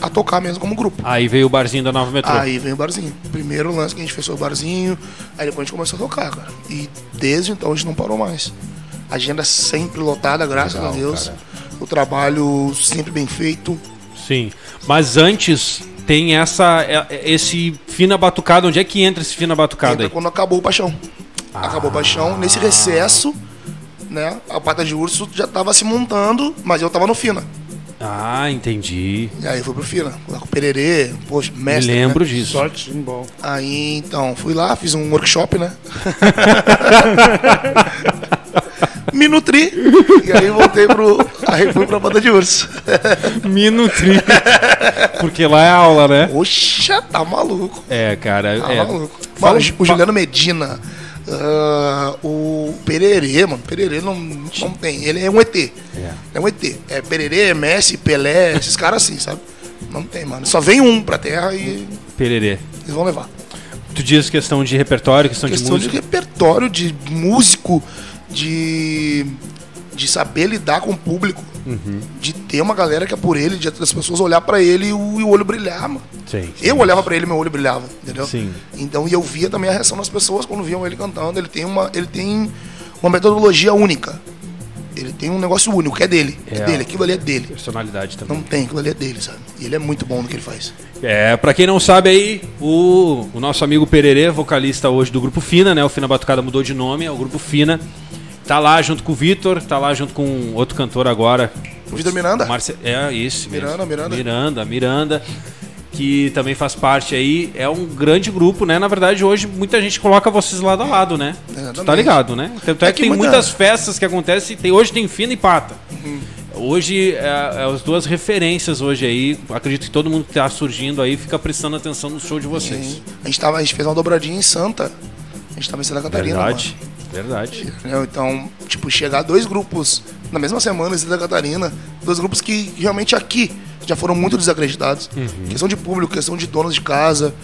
a tocar mesmo como grupo. Aí veio o Barzinho da Nova Metrô. Aí veio o Barzinho. Primeiro lance que a gente fez foi o Barzinho, aí depois a gente começou a tocar, cara. E desde então a gente não parou mais. A agenda sempre lotada, graças a Deus. Cara. O trabalho sempre bem feito. Sim, mas antes... Tem esse Fina Batucada. Onde é que entra esse Fina Batucada aí? Quando acabou o Paixão. Acabou o Paixão. Nesse recesso, né? A Pata de Urso já tava se montando, mas eu tava no Fina. Ah, entendi. E aí eu fui pro Fina. Lá com o Pererê, poxa, mestre. Me lembro, né, disso. Sorte, bom. Aí, então, fui lá, fiz um workshop, né? Me nutri. E aí voltei pra Banda de Urso. Me nutri. Porque lá é aula, né? Oxa, tá maluco. É, cara. Tá maluco. Fala, o Juliano Medina, o Pererê, mano. Pererê não tem. Ele é um ET. É um ET. É Pererê, Messi, Pelé, esses caras assim, sabe? Não tem, mano. Só vem um pra terra e... Pererê. Eles vão levar. Tu diz questão de repertório, questão de música? Questão de repertório, de músico... De saber lidar com o público, uhum. De ter uma galera que é por ele, de as pessoas olhar pra ele e o olho brilhar, mano. Sim, eu olhava pra ele e meu olho brilhava, entendeu? Sim. Então, e eu via também a reação das pessoas quando viam ele cantando. Ele tem uma metodologia única. Ele tem um negócio único, que é dele. É dele, aquilo ali é dele. Personalidade também. Não tem, aquilo ali é dele, sabe? E ele é muito bom no que ele faz. Pra quem não sabe aí, o nosso amigo Pererê, vocalista hoje do Grupo Fina, né? O Fina Batucada mudou de nome, é o Grupo Fina. Tá lá junto com o Vitor, tá lá junto com outro cantor agora. O Vitor Miranda? É, isso mesmo. Miranda. Que também faz parte aí, é um grande grupo, né? Na verdade, hoje muita gente coloca vocês lado a lado, né? Tu tá ligado, né? Tanto é que tem muitas festas que acontecem, hoje tem Fina e Pata. Uhum. Hoje, as duas referências hoje aí, acredito que todo mundo que tá surgindo aí fica prestando atenção no show de vocês. Sim. A gente fez uma dobradinha em Santa, a gente tava em Santa Catarina. Verdade. Então, tipo, chegar dois grupos na mesma semana em Santa Catarina, dois grupos que realmente aqui já foram muito desacreditados. Uhum. Questão de público, questão de donos de casa.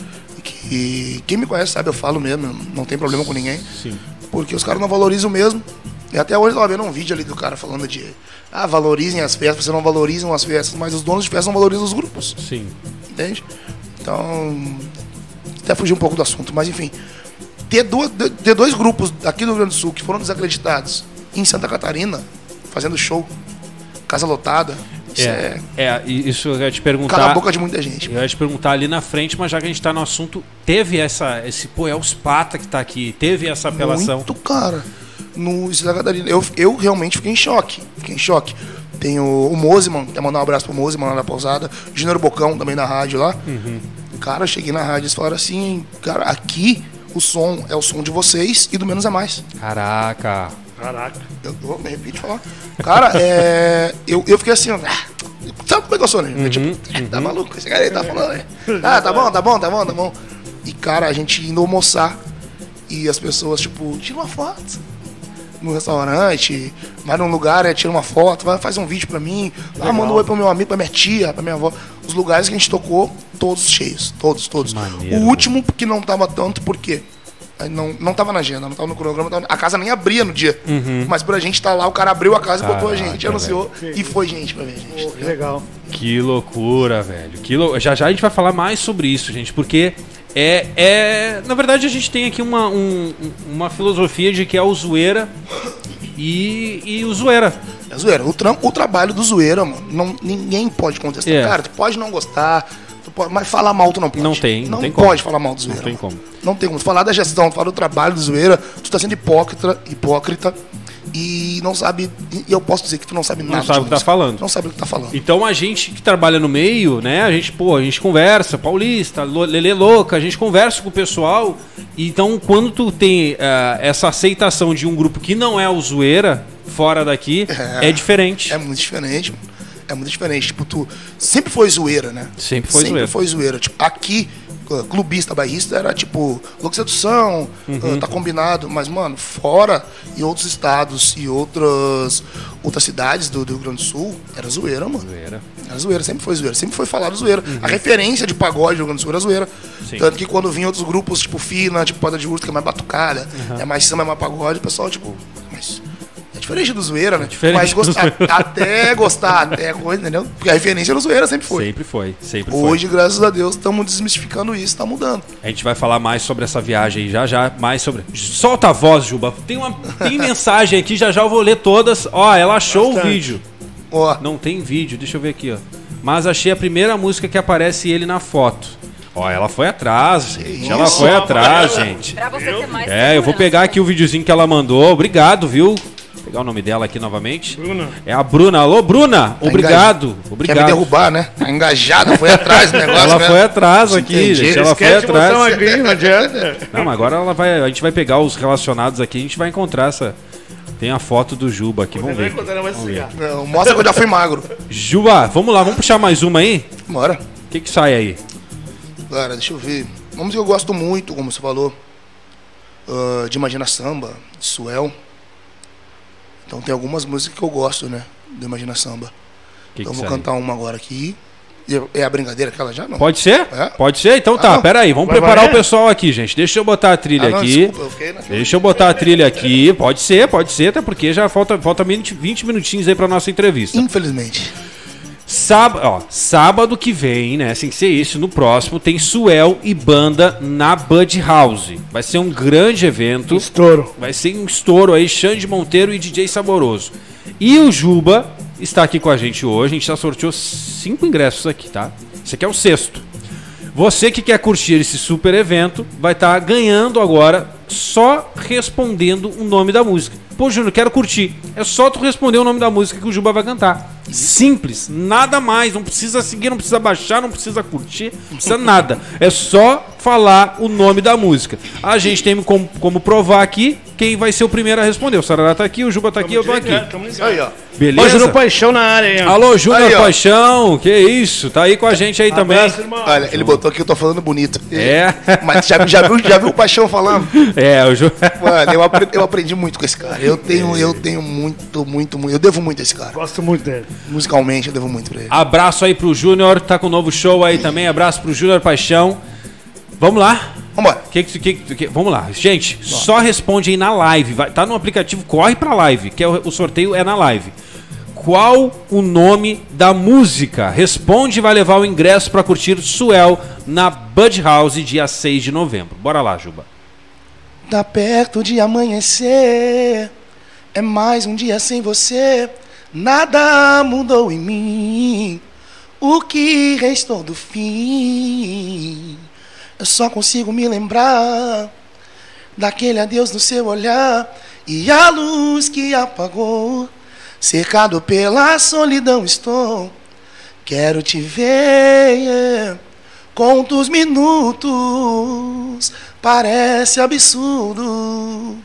Que quem me conhece sabe, eu falo mesmo, não tem problema com ninguém. Sim. Porque os caras não valorizam mesmo. E até hoje eu tava vendo um vídeo ali do cara falando de valorizem as festas, vocês não valorizam as festas, mas os donos de festas não valorizam os grupos. Sim. Entende? Então, até fugir um pouco do assunto, mas enfim. Ter dois grupos aqui do Rio Grande do Sul que foram desacreditados em Santa Catarina, fazendo show, casa lotada. Isso eu ia te perguntar. Cala a boca de muita gente. Eu ia te perguntar ali na frente, mas já que a gente tá no assunto, teve é os Pata que tá aqui, teve essa apelação. Muito, cara. No Santa Catarina, eu realmente fiquei em choque. Tem o Moseman, quer mandar um abraço pro Moseman lá na pousada, Júnior Bocão também na rádio lá. Uhum. Cara, eu cheguei na rádio e eles falaram assim, cara, aqui o som é o som de vocês e do menos é mais. Caraca. Caraca. Eu me repito falar. Cara, eu fiquei assim, ó. Sabe como é que eu sou, né? Uhum, tipo, tá maluco? Esse cara aí tá falando, né? Ah, tá bom, tá bom, tá bom, tá bom. E, cara, a gente indo almoçar e as pessoas, tipo, tira uma foto no restaurante, vai num lugar, tira uma foto, vai, faz um vídeo pra mim, ah, manda um oi pro meu amigo, pra minha tia, pra minha avó. Os lugares que a gente tocou, todos cheios, todos. Maneiro. O último que não tava tanto, por quê? Não tava na agenda, não tava no cronograma, a casa nem abria no dia. Uhum. Mas pra gente tá lá, o cara abriu a casa e botou a gente, anunciou e foi gente pra ver a gente. Que legal. Que loucura, velho. Já já a gente vai falar mais sobre isso, gente, porque na verdade a gente tem aqui uma filosofia de que é o Zoeira e o Zoeira. É Zoeira. O trabalho do Zoeira, mano, ninguém pode contestar. Cara, tu pode não gostar, mas falar mal tu não pode. Não tem como. Não pode falar mal do Zoeira. Não tem como. Não tem como. Tu falar da gestão, tu falar do trabalho do Zoeira, tu tá sendo hipócrita e não sabe. E eu posso dizer que tu não sabe nada. Não sabe o que tá falando. Não sabe o que tá falando. Então a gente que trabalha no meio, né? A gente conversa, paulista, lelê louca, a gente conversa com o pessoal. Então quando tu tem essa aceitação de um grupo que não é o Zoeira, fora daqui, é diferente. É muito diferente, mano. É muito diferente, tipo, tu sempre foi Zoeira, né? Sempre foi zoeira. Tipo, aqui, clubista, bairrista, era tipo, louca sedução, tá combinado, mas, mano, fora, em outros estados e outras cidades do Rio Grande do Sul, era Zoeira, mano. Era Zoeira, sempre foi Zoeira, sempre foi falado Zoeira. A referência de pagode do Rio Grande do Sul era Zoeira. Sim. Tanto que quando vinham outros grupos, tipo, Fina, tipo, Pata de Urso, que é mais batucada, é mais samba, é mais pagode, o pessoal, tipo, mas... Diferente do Zoeira, né? Mas até coisa, entendeu? Porque a referência do Zoeira sempre foi. Hoje, graças a Deus, estamos desmistificando isso, tá mudando. A gente vai falar mais sobre essa viagem já, mais sobre... Solta a voz, Juba. Tem mensagem aqui, já eu vou ler todas. Ó, ela achou o vídeo. Ó. Não tem vídeo, deixa eu ver aqui, ó. Mas achei a primeira música que aparece ele na foto. Ó, ela foi atrás, gente. Ela foi atrás, gente. Pra você ter mais eu vou pegar aqui o videozinho que ela mandou. Obrigado, viu? Pegar o nome dela aqui novamente. Bruna. É a Bruna. Alô, Bruna! Obrigado. Quer me derrubar, né? Tá engajada, foi atrás do negócio. Ela foi atrás aqui, gente. Ela foi atrás. Aqui, não adianta. Não, mas agora a gente vai pegar os relacionados aqui, a gente vai encontrar essa... Tem a foto do Juba aqui, vamos ver. Não, mostra que eu já fui magro. Juba, vamos lá, vamos puxar mais uma aí? Bora. O que sai aí? Cara, deixa eu ver. Vamos que eu gosto muito, como você falou, de Imagina Samba, de Suel. Então tem algumas músicas que eu gosto, né? Do Imagina Samba. Então eu vou cantar uma agora aqui. É a brincadeira aquela já, não? Pode ser? É? Pode ser? Então tá, peraí. Vamos preparar o pessoal aqui, gente. Deixa eu botar a trilha aqui. Desculpa, eu fiquei na fila. Deixa eu botar a trilha aqui. Pode ser, até porque já falta 20 minutinhos aí pra nossa entrevista. Infelizmente. Sábado que vem, né? Sem ser isso, no próximo, tem Suel e banda na Bud House. Vai ser um grande evento. Estouro. Vai ser um estouro aí, Xande Monteiro e DJ Saboroso. E o Juba está aqui com a gente hoje. A gente já sorteou 5 ingressos aqui, tá? Esse aqui é o 6º. Você que quer curtir esse super evento, vai estar ganhando agora só respondendo o nome da música. Pô, Júnior, quero curtir. É só tu responder o nome da música que o Juba vai cantar. Simples, nada mais. Não precisa seguir, não precisa baixar, não precisa curtir, não precisa nada. É só falar o nome da música. A gente tem como provar aqui quem vai ser o primeiro a responder. O Sarará tá aqui, o Juba tá aqui, eu tô aqui. Aí, ó. Beleza? Ó, Júnior Paixão na área, hein? Alô, Júnior Paixão, que isso? Tá aí com a gente aí também. Olha, ele botou aqui, eu tô falando bonito. Mas já viu o Paixão falando? O Juba. Mano, eu aprendi muito com esse cara. Eu tenho muito. Eu devo muito a esse cara. Gosto muito dele. Musicalmente, eu devo muito pra ele. Abraço aí pro Júnior, tá com um novo show aí também. Abraço pro Júnior Paixão. Vamos lá? Vambora. Vamos lá. Gente, só responde aí na live. Tá no aplicativo, corre pra live, que o sorteio é na live. Qual o nome da música? Responde e vai levar o ingresso pra curtir Suel na Bud House, dia 6 de novembro. Bora lá, Juba. Tá perto de amanhecer, é mais um dia sem você. Nada mudou em mim, o que restou do fim. Eu só consigo me lembrar daquele adeus no seu olhar e a luz que apagou. Cercado pela solidão estou, quero te ver Contos minutos, parece absurdo.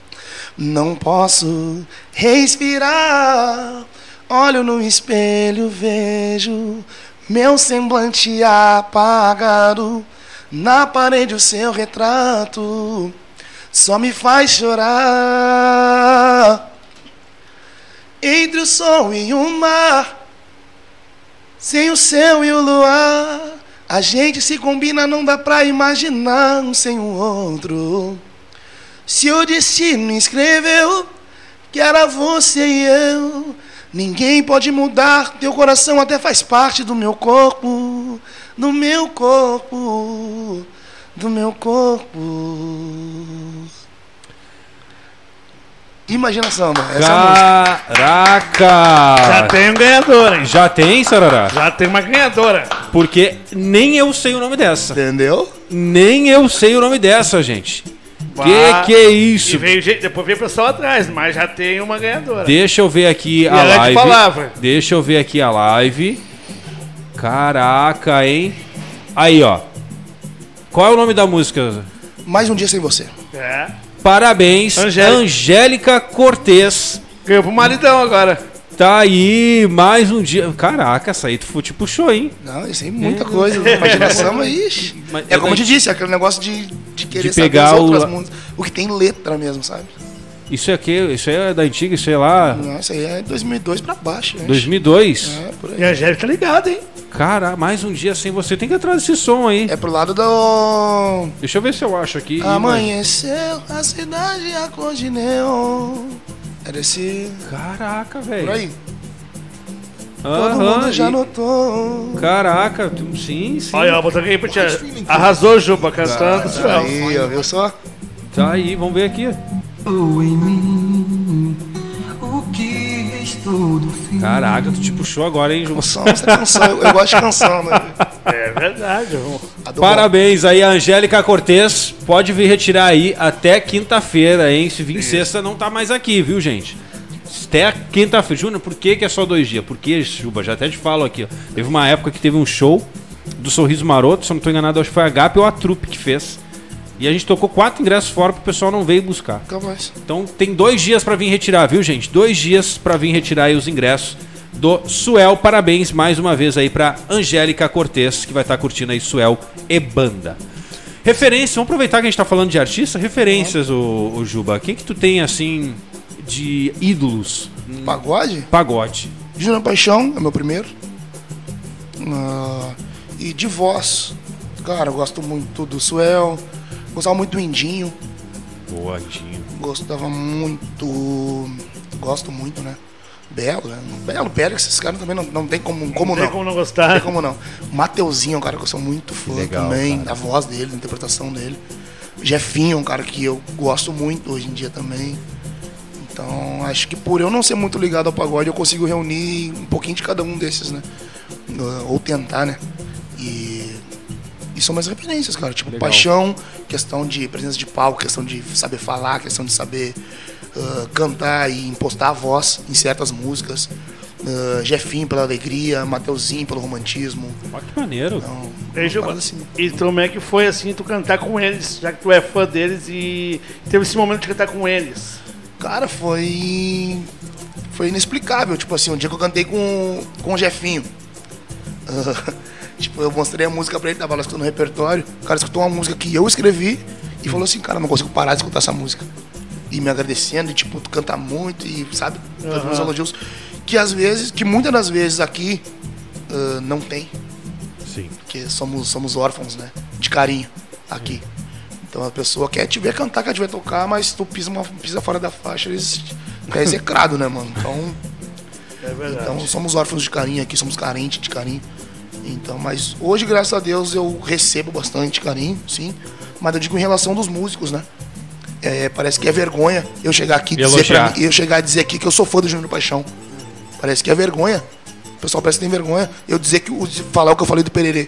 Não posso respirar. Olho no espelho, vejo meu semblante apagado. Na parede o seu retrato só me faz chorar. Entre o sol e o mar, sem o céu e o luar, a gente se combina, não dá pra imaginar um sem o outro. Se o destino escreveu que era você e eu, ninguém pode mudar, teu coração até faz parte do meu corpo, do meu corpo, do meu corpo. Imaginação, mano. Caraca! Já tem um ganhador, hein? Já tem, Sarará? Já tem uma ganhadora. Porque nem eu sei o nome dessa. Entendeu? Nem eu sei o nome dessa, gente. Que é isso? E veio, depois veio o pessoal atrás, mas já tem uma ganhadora. Deixa eu ver aqui a live. Deixa eu ver aqui a live. Caraca, hein? Aí, ó. Qual é o nome da música? Mais um Dia Sem Você. É. Parabéns, Angélica Cortez. Ganhou pro maridão agora. Tá aí, mais um dia. Caraca, essa aí tu te puxou, hein? Não, isso aí é muita coisa. Imaginação aí. É como eu te disse, é aquele negócio de querer saber as outras músicas. O que tem letra mesmo, sabe? Isso aqui, isso aí é da antiga, isso aí é lá. Não, isso aí é 2002 pra baixo, gente. 2002? É, por aí. E a Angélica tá ligada, hein? Cara, mais um dia sem você. Tem que ir atrás desse som aí. É pro lado do... Deixa eu ver se eu acho aqui. Amanheceu a cidade, a cor de neon. Era esse... Caraca, velho. Por aí. Todo mundo já notou. Caraca, sim, sim. Olha, eu vou aqui pra te... Arrasou, Juba, cantando. Tá aí, ó, viu só? Tá aí, vamos ver aqui. Em mim, o que restou do fim. Caraca, tu te puxou agora, hein, Ju? Canção, você canção. Eu gosto de canção, né? É verdade, Ju. Parabéns aí, a Angélica Cortez. Pode vir retirar aí até quinta-feira, hein? Se vir sexta, não tá mais aqui, viu, gente? Até quinta-feira. Júnior, por que que é só 2 dias? Porque, Juba, já até te falo aqui, ó. Teve uma época que teve um show do Sorriso Maroto, se eu não tô enganado, acho que foi a GAP ou a Trupe que fez. E a gente tocou 4 ingressos fora pro pessoal não veio buscar. Então tem 2 dias pra vir retirar, viu, gente? 2 dias pra vir retirar aí os ingressos do Suel. Parabéns mais uma vez aí pra Angélica Cortez, que vai estar curtindo aí Suel e Banda. Referência, vamos aproveitar que a gente tá falando de artista. Referências, ô Juba. Quem que tu tem, assim, de ídolos? Pagode? Pagode. Júnior Paixão é meu primeiro. E de voz. Cara, eu gosto muito do Suel. Gostava muito do Indinho. Boa, Indinho. Gostava muito. Gosto muito, né? Belo, né? Belo, Péricles, esses caras também não tem como não. Não tem como não gostar. Não tem como não. Mateuzinho é um cara que eu sou muito fã também, da voz dele, da interpretação dele. Jefinho é um cara que eu gosto muito hoje em dia também. Então, acho que por eu não ser muito ligado ao pagode, eu consigo reunir um pouquinho de cada um desses, né? Ou tentar, né? E são mais referências, cara. Tipo, Paixão, questão de presença de palco, questão de saber falar, questão de saber cantar e impostar a voz em certas músicas. Jefinho pela alegria, Mateuzinho pelo romantismo. Olha que maneiro. Então, ei, Juba, assim. E como é que foi, assim, tu cantar com eles, já que tu é fã deles e teve esse momento de cantar com eles? Cara, foi inexplicável. Tipo assim, um dia que eu cantei com o Jefinho. Tipo, eu mostrei a música pra ele, tava lá escutando o repertório. O cara escutou uma música que eu escrevi e falou assim, cara, não consigo parar de escutar essa música. E me agradecendo, e tipo, tu canta muito, e sabe, fazendo uns elogios. Que às vezes, que muitas das vezes aqui não tem. Sim. Porque somos órfãos, né? De carinho aqui. Então a pessoa quer te ver cantar, quer te ver tocar, mas tu pisa fora da faixa, eles é execrado, né, mano? Então, é verdade. Então somos órfãos de carinho aqui, somos carentes de carinho. Então, mas hoje, graças a Deus, eu recebo bastante carinho, sim. Mas eu digo em relação dos músicos, né? Parece que é vergonha eu chegar aqui e dizer aqui que eu sou fã do Júnior Paixão. Parece que é vergonha. O pessoal parece que tem vergonha. Eu dizer que falar o que eu falei do Pererê.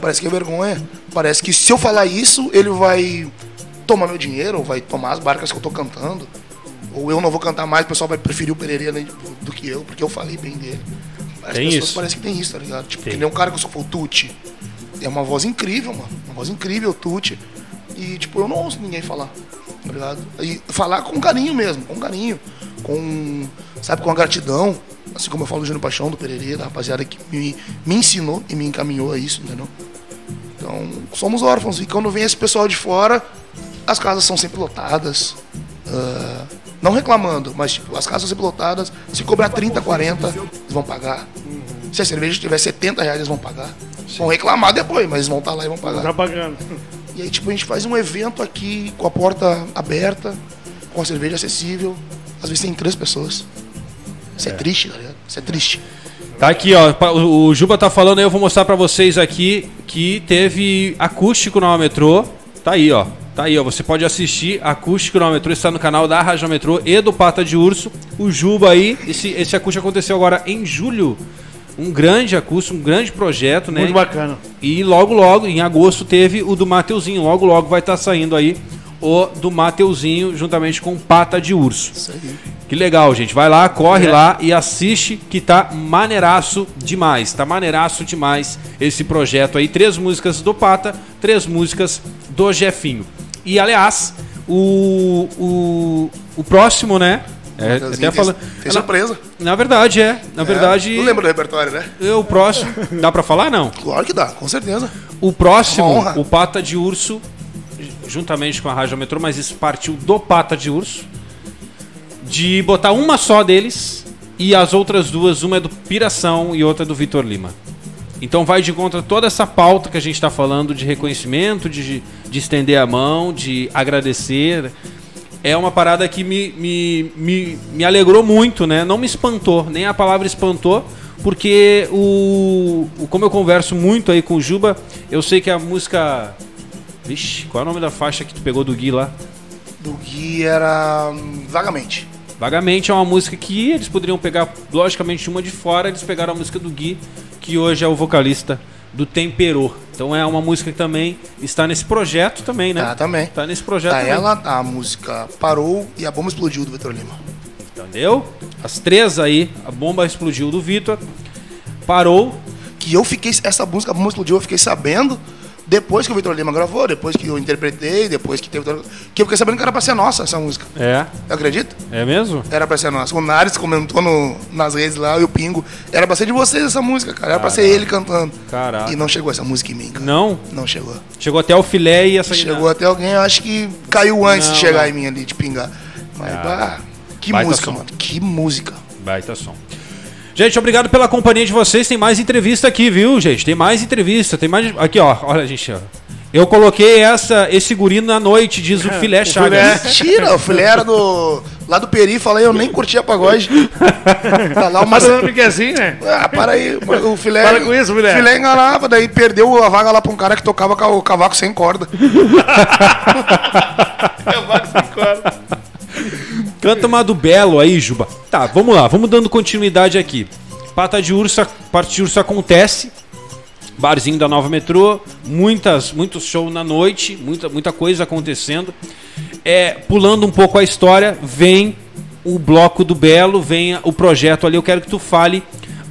Parece que é vergonha. Parece que se eu falar isso, ele vai tomar meu dinheiro, ou vai tomar as barcas que eu tô cantando. Ou eu não vou cantar mais, o pessoal vai preferir o Pererê do que eu, porque eu falei bem dele. As pessoas parecem que tem isso, tá ligado? Tipo, que nem um cara que eu sou o Tucci. é uma voz incrível, mano. Uma voz incrível, Tuti. E, tipo, eu não ouço ninguém falar, tá ligado? E falar com carinho mesmo, com carinho. Com, sabe, com a gratidão. Assim como eu falo do Júnior Paixão, do Pererê, da rapaziada que me ensinou e me encaminhou a isso, entendeu? Então, somos órfãos. E quando vem esse pessoal de fora, as casas são sempre lotadas. Não reclamando, mas tipo, as casas são sempre lotadas. Se cobrar 30, 40, eles vão pagar. Se a cerveja tiver 70 reais, eles vão pagar. Vão reclamar depois, mas eles vão estar lá e vão pagar. Tá pagando. E aí, tipo, a gente faz um evento aqui com a porta aberta, com a cerveja acessível. Às vezes tem 3 pessoas. Isso é triste, galera. Isso é triste. Tá aqui, ó. O Juba tá falando aí, eu vou mostrar pra vocês aqui que teve acústico na Nova Metrô. Tá aí, ó. Tá aí, ó. Você pode assistir acústico na Nova Metrô. Está no canal da Rádio Nova Metrô e do Pata de Urso. O Juba aí, esse acústico aconteceu agora em julho. Um grande acústico, um grande projeto, né? Muito bacana. E logo, em agosto, teve o do Mateuzinho. Logo vai estar saindo aí o do Mateuzinho, juntamente com Pata de Urso. Isso aí. Que legal, gente. Vai lá, corre lá e assiste, que tá maneiraço demais. Tá maneiraço demais esse projeto aí. 3 músicas do Pata, 3 músicas do Jefinho. E, aliás, o próximo, né? É, até falando. Tem surpresa. Na verdade, é. Na verdade. Não lembro do repertório, né? O próximo. Dá pra falar, não? Claro que dá, com certeza. O próximo, o Pata de Urso, juntamente com a Rádio Metrô, mas isso partiu do Pata de Urso. De botar uma só deles e as outras duas, uma é do Piração e outra é do Vitor Lima. Então vai de contra toda essa pauta que a gente tá falando de reconhecimento, de estender a mão, de agradecer. É uma parada que me alegrou muito, né? Não me espantou, nem a palavra espantou, porque como eu converso muito aí com o Juba, eu sei que a música... Vixe, qual é o nome da faixa que tu pegou do Gui lá? Do Gui era... Vagamente. Vagamente é uma música que eles poderiam pegar, logicamente, uma de fora, eles pegaram a música do Gui, que hoje é o vocalista do Temperô. Então é uma música que também está nesse projeto também, né? Ah, também. Está nesse projeto também. Ela, a música Parou e a Bomba Explodiu do Vitor Lima. Entendeu? As 3 aí, a Bomba Explodiu do Vitor, Parou. Que eu fiquei, essa música, a Bomba Explodiu, eu fiquei sabendo depois que o Vitor Lima gravou, depois que eu interpretei, depois que teve... Que eu fiquei sabendo que era pra ser nossa essa música. É. Acredita? É mesmo? Era pra ser nossa. O Nares comentou nas redes lá, e o Pingo. Era pra ser de vocês essa música, cara. Era pra ser ele cantando. Caraca. E não chegou essa música em mim, cara. Não? Não chegou. Chegou até o Filé e essa... Chegou até alguém, eu acho que caiu antes de chegar em mim ali, de pingar. Mas, que música, mano. Que música. Baita som. Gente, obrigado pela companhia de vocês. Tem mais entrevista aqui, viu, gente? Tem mais entrevista, tem mais... Aqui, ó. Olha, gente, ó. Eu coloquei esse guri na noite, diz o Filé Chagas. Mentira, o Filé era lá do Peri, falei, eu nem curtia a pagode. Tá lá uma... que é assim, né? Ah, para aí. O Filé... Para com isso, Filé. O Filé enganava, daí perdeu a vaga lá pra um cara que tocava o cavaco sem corda. Cavaco sem corda. Canta uma do Belo aí, Juba. Tá, vamos lá, vamos dando continuidade aqui. Pata de Urso acontece. Barzinho da Nova Metrô, muitos shows na noite, muita coisa acontecendo. Pulando um pouco a história, vem o bloco do Belo, vem o projeto ali. Eu quero que tu fale.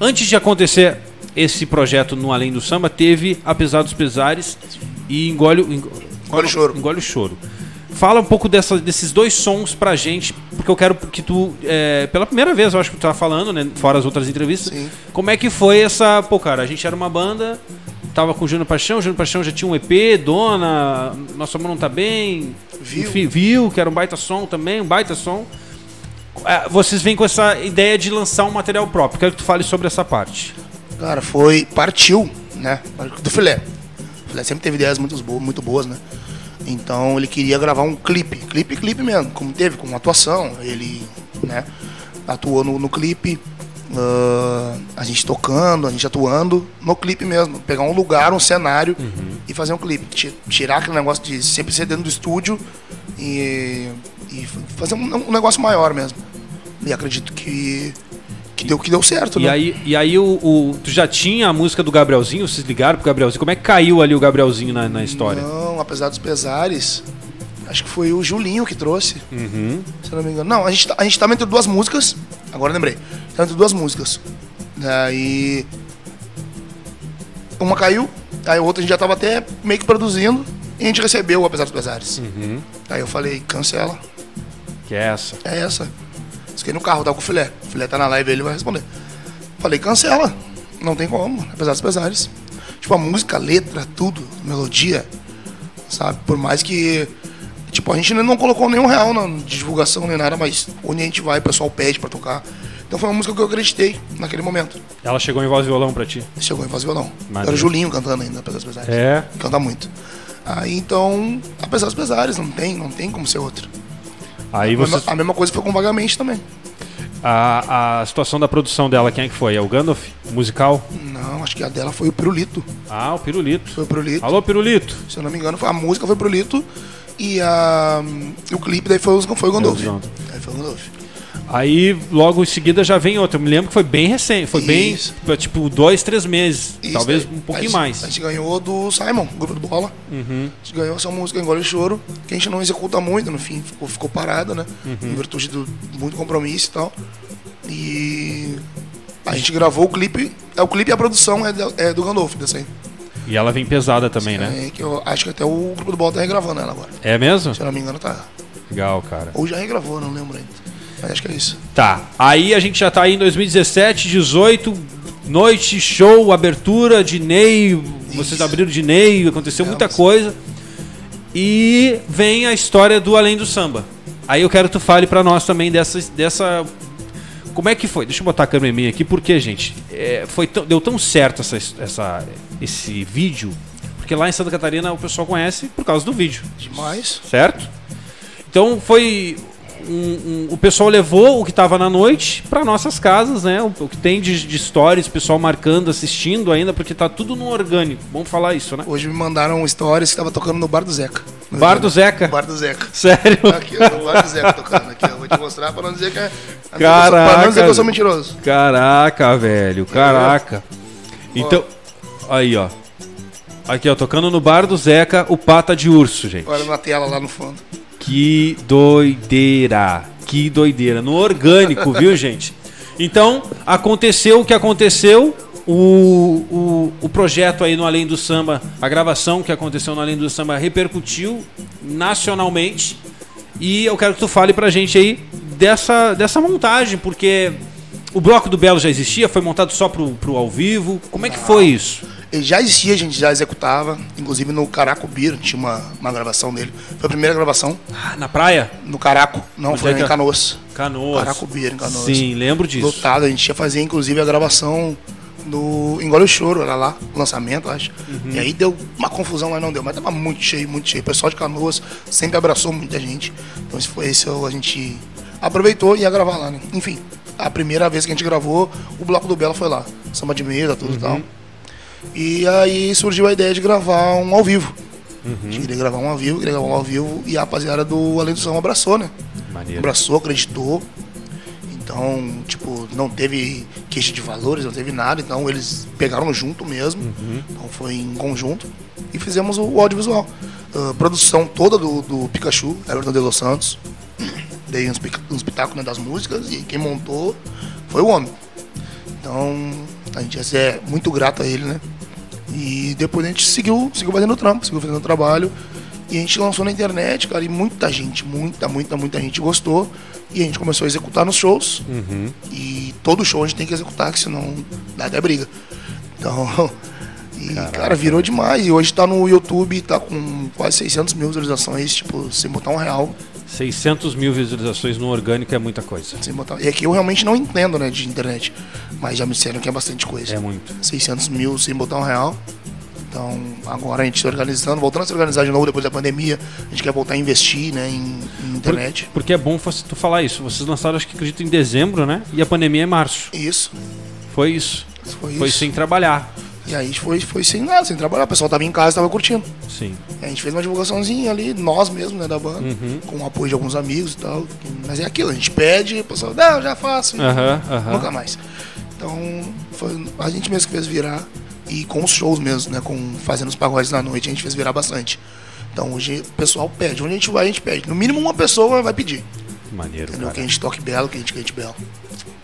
Antes de acontecer esse projeto no Além do Samba, teve Apesar dos Pesares e Engole o Choro. Engole o Choro. Fala um pouco desses 2 sons pra gente, porque eu quero que tu, pela primeira vez, eu acho que tu tá falando, né, fora as outras entrevistas. Sim. Como é que foi essa... Pô, cara, a gente era uma banda, tava com o Júnior Paixão já tinha um EP, Dona, Nossa Mão Não Tá Bem, viu que era um baita som também, um baita som. Vocês vêm com essa ideia de lançar um material próprio, quero que tu fale sobre essa parte. Cara, partiu, né, do Filé. O Filé sempre teve ideias muito boas, né. Então ele queria gravar um clipe mesmo, como atuação. Ele, né, atuou no clipe, a gente tocando, a gente atuando no clipe mesmo. Pegar um lugar, um cenário e fazer um clipe. Tirar aquele negócio de sempre ser dentro do estúdio e fazer um negócio maior mesmo. E acredito que deu certo, né? E aí tu já tinha a música do Gabrielzinho? Vocês ligaram pro Gabrielzinho? Como é que caiu ali o Gabrielzinho na história? Não, Apesar dos Pesares, acho que foi o Julinho que trouxe. Se eu não me engano. Não, a gente tava entre 2 músicas. Agora eu lembrei. Tava entre 2 músicas. Daí... uma caiu, aí a outra a gente já tava até meio que produzindo, e a gente recebeu, apesar dos pesares. Uhum. Aí eu falei, cancela. Que é essa? É essa. Fiquei no carro, tava com o Filé tá na live, ele vai responder. Falei, cancela, não tem como, apesar dos pesares. Tipo, a música, a letra, tudo, melodia, sabe? Por mais que, tipo, a gente não colocou nenhum real na divulgação nem nada, mas onde a gente vai, o pessoal pede pra tocar. Então foi uma música que eu acreditei naquele momento. Ela chegou em voz e violão pra ti? Chegou em voz e violão. Maravilha. Era o Julinho cantando ainda, apesar dos pesares. É? Canta muito. Aí então, apesar dos pesares, não tem como ser outra. Aí você... A mesma coisa foi com Vagamente também. A situação da produção dela, quem é que foi? É o Gandalf? Musical? Não, acho que a dela foi o Pirulito. Ah, o Pirulito. Foi o Pirulito. Alô, Pirulito. Se eu não me engano, a música foi o Pirulito e o clipe daí foi o Gandalf. Aí foi o Gandalf. Aí, logo em seguida, já vem outra. Eu me lembro que foi bem recente. Foi isso. Bem, tipo, 2, 3 meses. Isso, talvez daí. Um pouquinho mais. A gente ganhou do Simon, Grupo do Bola. Uhum. A gente ganhou essa música, Engole e Choro, que a gente não executa muito, no fim. Ficou parada, né? Uhum. Em virtude do muito compromisso e tal. E a gente gravou o clipe. O clipe e a produção é do Gandalf, dessa aí. E ela vem pesada também, essa, né? É, que eu acho que até o Grupo do Bola tá regravando ela agora. É mesmo? Se eu não me engano, tá. Legal, cara. Ou já regravou, não lembro ainda. Acho que é isso. Tá, aí a gente já tá aí em 2017, 18, noite, show, abertura, Dinei, vocês abriram Dinei, aconteceu muita coisa. E vem a história do Além do Samba. Aí eu quero que tu fale pra nós também dessa... Como é que foi? Deixa eu botar a câmera em mim aqui, porque, gente, deu tão certo esse vídeo, porque lá em Santa Catarina o pessoal conhece por causa do vídeo. Demais. Certo? Então foi... o pessoal levou o que estava na noite para nossas casas, né? O que tem de stories, pessoal marcando, assistindo ainda, porque tá tudo no orgânico. Vamos falar isso, né? Hoje me mandaram stories que estava tocando no Bar do Zeca. Bar do Zeca? Bar do Zeca. Sério? Aqui, no Bar do Zeca tocando aqui. Eu vou te mostrar para não dizer que é... Caraca, para não dizer que eu sou mentiroso. Caraca, velho. Caraca. Então, aí, ó. Aqui, ó, tocando no Bar do Zeca, o Pata de Urso, gente. Olha na tela lá no fundo. Que doideira, que doideira. No orgânico, viu, gente? Então, aconteceu o que aconteceu, o projeto aí no Além do Samba, a gravação que aconteceu no Além do Samba repercutiu nacionalmente. E eu quero que tu fale pra gente aí dessa montagem, porque o bloco do Belo já existia, foi montado só pro ao vivo. Como é que foi isso? Ele já existia, a gente já executava, inclusive no Caraco Beer, tinha uma gravação dele. Foi a primeira gravação. Ah, na praia? No Caraco, não, foi em Canoas. Canoas. Caraco Beer, em Canoas. Sim, lembro disso. Lotado, a gente ia fazer inclusive a gravação do Engole o Choro, era lá, o lançamento, acho. Uhum. E aí deu uma confusão, mas não deu, mas tava muito cheio, muito cheio. O pessoal de Canoas sempre abraçou muita gente, então esse a gente aproveitou e ia gravar lá, né? Enfim, a primeira vez que a gente gravou, o bloco do Belo foi lá, samba de mesa, tudo e tal. E aí surgiu a ideia de gravar um ao vivo. Uhum. A gente queria gravar um ao vivo e a rapaziada do Além do Samba abraçou, né? Maneiro. Abraçou, acreditou. Então, tipo, não teve queixa de valores, não teve nada. Então eles pegaram junto mesmo. Uhum. Então foi em conjunto. E fizemos o audiovisual. A produção toda do Pikachu, Everton de Los Santos. Dei uns pitacos, né, das músicas e quem montou foi o homem. Então... A gente é muito grato a ele, né? E depois a gente seguiu fazendo o trampo, seguiu fazendo o trabalho. E a gente lançou na internet, cara, e muita gente, muita gente gostou. E a gente começou a executar nos shows. Uhum. E todo show a gente tem que executar, que senão dá até briga. Então, e, cara, virou demais. E hoje tá no YouTube, tá com quase 600 mil visualizações, tipo, sem botar um real. 600 mil visualizações no orgânico é muita coisa. E aqui eu realmente não entendo, né, de internet. Mas já me disseram que é bastante coisa. É muito. 600 mil sem botar um real. Então, agora a gente se organizando, voltando a se organizar de novo depois da pandemia. A gente quer voltar a investir, né, em internet. Porque é bom tu falar isso. Vocês lançaram, acho que acredito, em dezembro, né? E a pandemia é março. Isso. Foi isso. Foi sem trabalhar. E aí foi sem nada, sem trabalhar. O pessoal tava em casa, tava curtindo. Sim. E a gente fez uma divulgaçãozinha ali, nós mesmos, né, da banda. Uhum. Com o apoio de alguns amigos e tal. Mas é aquilo, a gente pede, o pessoal, não, já faço. Nunca mais. Então, foi a gente mesmo que fez virar. E com os shows mesmo, né, fazendo os pagodes na noite, a gente fez virar bastante. Então hoje o pessoal pede, onde a gente vai a gente pede. No mínimo uma pessoa vai pedir. Maneiro, entendeu? Cara. Que a gente toque belo, que a gente cante belo.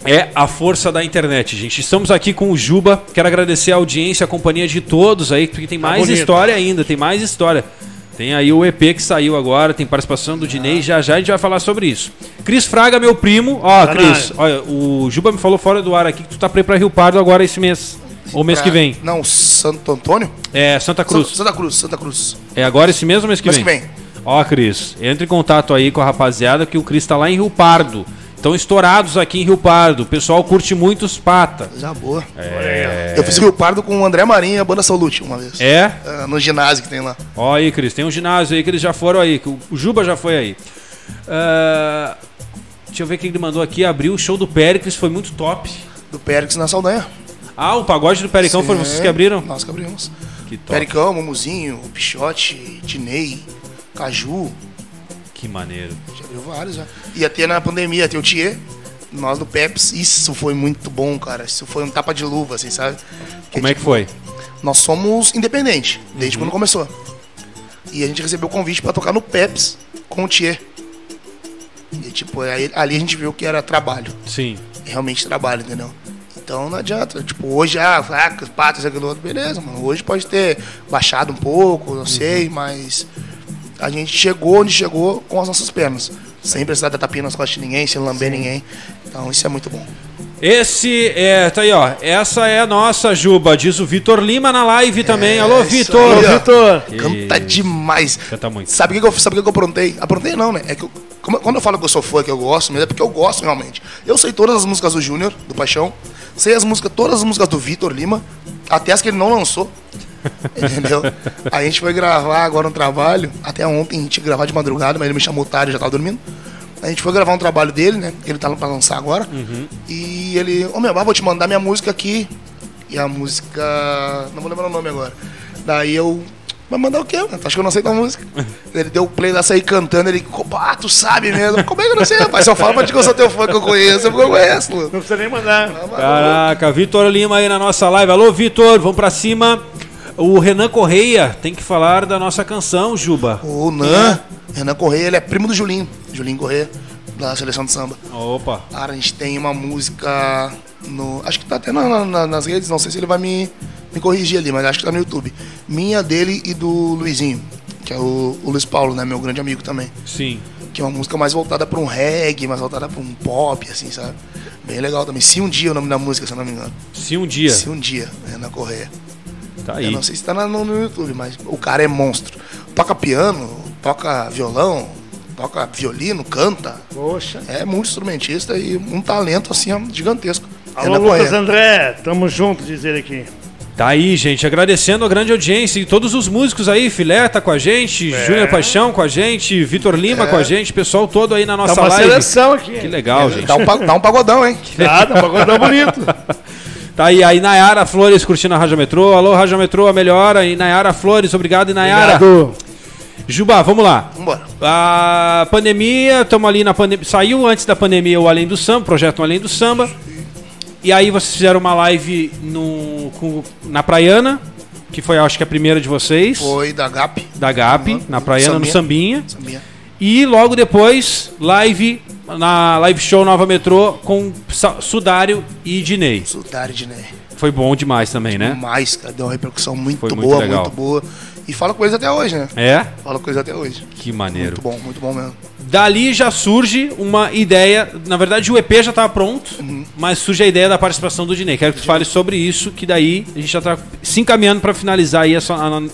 É a força da internet, gente. Estamos aqui com o Juba. Quero agradecer a audiência, a companhia de todos aí, porque tem mais história ainda, tem mais história. Tem aí o EP que saiu agora, tem participação do Dinei, já já a gente vai falar sobre isso. Cris Fraga, meu primo. Ó, Cris, olha, o Juba me falou fora do ar aqui que tu tá pra ir pra Rio Pardo agora esse mês. Ou mês que vem. Não, Santo Antônio? É, Santa Cruz. Santa Cruz. É agora esse mês ou mês que vem? Mês que vem. Ó, Cris, entre em contato aí com a rapaziada que o Cris tá lá em Rio Pardo. Estão estourados aqui em Rio Pardo. O pessoal curte muito os Pata. Já boa. É... Eu fiz Rio Pardo com o André Marinho e a Banda Salute uma vez. É? No ginásio que tem lá. Ó aí, Cris. Tem um ginásio aí que eles já foram aí. Que o Juba já foi aí. Deixa eu ver quem ele mandou aqui. Abriu o show do Péricles. Foi muito top. Do Péricles na Saldanha. Ah, o pagode do Pericão. Sim, foram vocês que abriram? Nós que abrimos. Que top. Pericão, Mamuzinho, Pichote, Dinei, Caju... Que maneiro. Já viu vários, já. E até na pandemia, até o Thier, nós no Peps, isso foi muito bom, cara. Isso foi um tapa de luva, assim, sabe? Porque, como é que foi? Nós somos independentes, desde quando começou. E a gente recebeu o convite pra tocar no Peps com o Thier. E, tipo, ali a gente viu que era trabalho. Sim. Realmente trabalho, entendeu? Então não adianta. Tipo, hoje, patas, aquilo outro, beleza, mano. Hoje pode ter baixado um pouco, não sei, mas... A gente chegou onde chegou com as nossas pernas. Sem precisar dar tapinha nas costas de ninguém, sem lamber ninguém. Então isso é muito bom. Tá aí, ó. Essa é a nossa Juba, diz o Vitor Lima na live também. Alô, Vitor! Alô, Vitor! Canta demais. Canta muito. Sabe o que eu aprontei? Aprontei não, né? É que eu, quando eu falo que eu sou fã, que eu gosto, mas é porque eu gosto realmente. Eu sei todas as músicas do Júnior, do Paixão. Sei as músicas, todas as músicas do Vitor Lima. Até as que ele não lançou. Entendeu? A gente foi gravar agora um trabalho. Até ontem a gente ia gravar de madrugada, mas ele me chamou tarde, já tava dormindo. A gente foi gravar um trabalho dele, né? Ele tá pra lançar agora. E ele, meu, vou te mandar minha música aqui. E a música... Não vou lembrar o nome agora. Daí eu... Mas mandar o quê? Acho que eu não sei da música. Ele deu o play lá, saí cantando, ele... tu sabe mesmo. Como é que eu não sei, rapaz? Só fala pra te que eu sou teu fã, que eu conheço, porque eu conheço. Não precisa nem mandar. Caraca, Vitor Lima aí na nossa live. Alô, Vitor, vamos pra cima. O Renan Correia tem que falar da nossa canção, Juba. O Nan, Renan Correia, ele é primo do Julinho. Julinho Correia, da Seleção de Samba. Opa. Cara, a gente tem uma música no... Acho que tá até nas redes, não sei se ele vai me corrigir ali, mas acho que tá no YouTube. Minha, dele e do Luizinho, que é o Luiz Paulo, né? Meu grande amigo também. Sim. Que é uma música mais voltada pra um reggae, mais voltada pra um pop, assim, sabe? Bem legal também. Se Um Dia é o nome da música, se eu não me engano. Se Um Dia. Se Um Dia, Renan Correia. Tá, eu não sei se tá no YouTube, mas o cara é monstro. Toca piano, toca violão, toca violino, canta. Poxa. É muito instrumentista e um talento assim gigantesco. Alô, Lucas André, tamo junto, diz ele aqui. Tá aí, gente, agradecendo a grande audiência e todos os músicos aí, Filé tá com a gente, Júnior Paixão com a gente, Vitor Lima com a gente, pessoal todo aí na nossa live. Tá uma seleção aqui. Que legal, gente. Dá um pagodão, hein? Dá um pagodão bonito. Tá aí, a Inayara Flores curtindo a Rádio Metrô. Alô, Rádio Metrô, a melhor. Inayara Flores, obrigado, Inayara. Obrigado. Juba, vamos lá. Vambora. A pandemia, estamos ali na pandemia. Saiu antes da pandemia o Além do Samba, o projeto Além do Samba. E aí vocês fizeram uma live na Praiana, que foi, acho que a primeira de vocês. Foi, da GAP. Da GAP, na Praiana, Sambinha. No Sambinha. E logo depois, na live show Nova Metrô com Sudário e Dinei. Sudário e Dinei. Foi bom demais também, né? Demais, cara. Deu uma repercussão muito boa. E fala com eles até hoje, né? É? Fala com eles até hoje. Que maneiro. Muito bom mesmo. Dali já surge uma ideia, na verdade o EP já estava pronto, mas surge a ideia da participação do Dinei. Quero que tu fale sobre isso, que daí a gente já está se encaminhando para finalizar aí a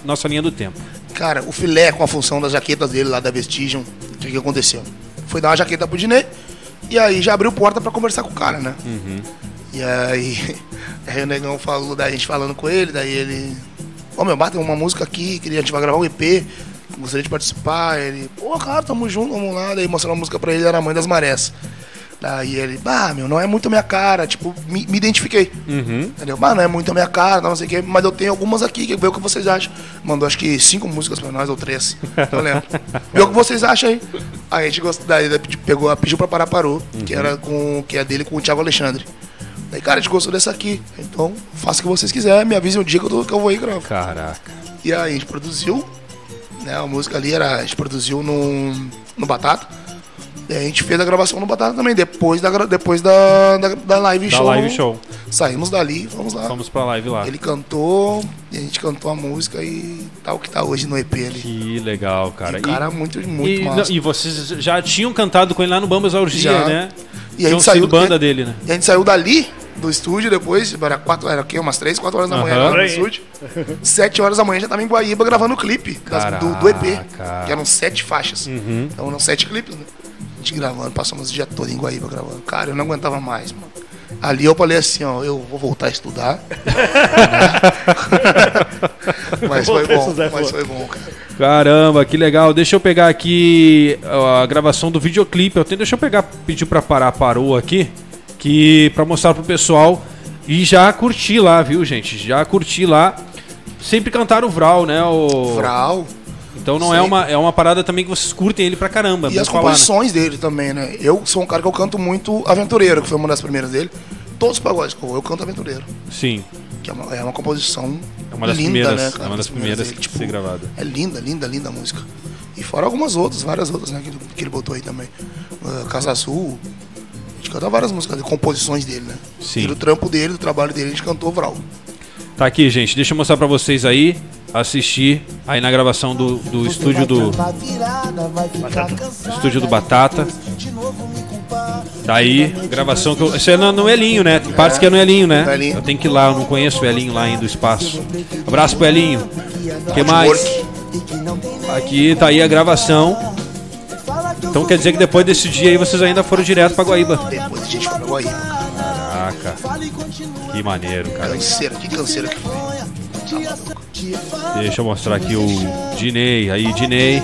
nossa linha do tempo. Cara, o Filé com a função das jaquetas dele lá da Vestigion, o que aconteceu? Foi dar uma jaqueta pro Dinei e aí já abriu porta pra conversar com o cara, né? E aí o Negão falou, daí a gente falando com ele, daí ele... Meu, bate uma música aqui, a gente vai gravar um EP, gostaria de participar. Ele, cara, tamo junto, vamos lá. Daí mostrou uma música pra ele, era a Mãe das Marés. Daí ele, não é muito a minha cara, tipo, me identifiquei. Entendeu? Não é muito a minha cara, não sei o que, mas eu tenho algumas aqui, que vê o que vocês acham. Mandou acho que 5 músicas pra nós, ou 3, não lembro. Vê o que vocês acham aí. Aí a gente gostou, daí pediu pra parar, parou, que é dele com o Thiago Alexandre. Daí, cara, a gente gostou dessa aqui, então faça o que vocês quiserem, me avisem um dia que eu vou aí gravar. Caraca. E aí a gente produziu, né, a música ali, a gente produziu no Batata. A gente fez a gravação no Batata também, depois da live show. Da live show. Saímos dali, vamos lá. Fomos pra live lá. Ele cantou, e a gente cantou a música e tal que tá hoje no EP ali. Que legal, cara. E cara, muito massa. E vocês já tinham cantado com ele lá no Bambas Orgia, já, né? E a gente saiu banda dele, né? E a gente saiu dali do estúdio depois, era umas 3, 4 horas da manhã lá no estúdio. 7 horas da manhã já tava em Guaíba gravando o clipe do EP, que eram 7 faixas. Uhum. Então eram 7 clipes, né? A gente gravando, passamos o dia todo em Guaíba gravando. Cara, eu não aguentava mais, mano. Ali eu falei assim, ó, eu vou voltar a estudar. Mas foi bom, cara. Caramba, que legal. Deixa eu pegar aqui a gravação do videoclipe. Deixa eu pegar, pediu pra parar, parou aqui. Que pra mostrar pro pessoal. E já curti lá, viu, gente? Já curti lá. Sempre cantaram o Vral, né? Vral. Então não é uma parada também que vocês curtem ele pra caramba. E as composições dele também, né? Eu sou um cara que eu canto muito Aventureiro, que foi uma das primeiras dele. Todos os pagodes, eu canto Aventureiro. Sim. Que é uma composição linda, né, cara? É uma das primeiras que foi gravada. É linda a música. E fora algumas outras, várias outras, né? Que ele botou aí também. Casa Azul. A gente canta várias músicas, composições dele, né? Sim. E do trampo dele, do trabalho dele, a gente cantou Vral. Tá aqui, gente. Deixa eu mostrar pra vocês aí. Assistir aí na gravação do estúdio do Batata. Tá aí, gravação que eu... Isso é no Elinho, né? Tem partes que é no Elinho, né? Eu tenho que ir lá, eu não conheço o Elinho lá ainda, o espaço. Abraço pro Elinho. O que mais? Aqui, tá aí a gravação. Então quer dizer que depois desse dia aí vocês ainda foram direto pra Guaíba. Depois a gente foi pra Guaíba. Caraca. Que maneiro, cara. Que canseira que foi. Deixa eu mostrar aqui o Dinei. Aí, Dinei.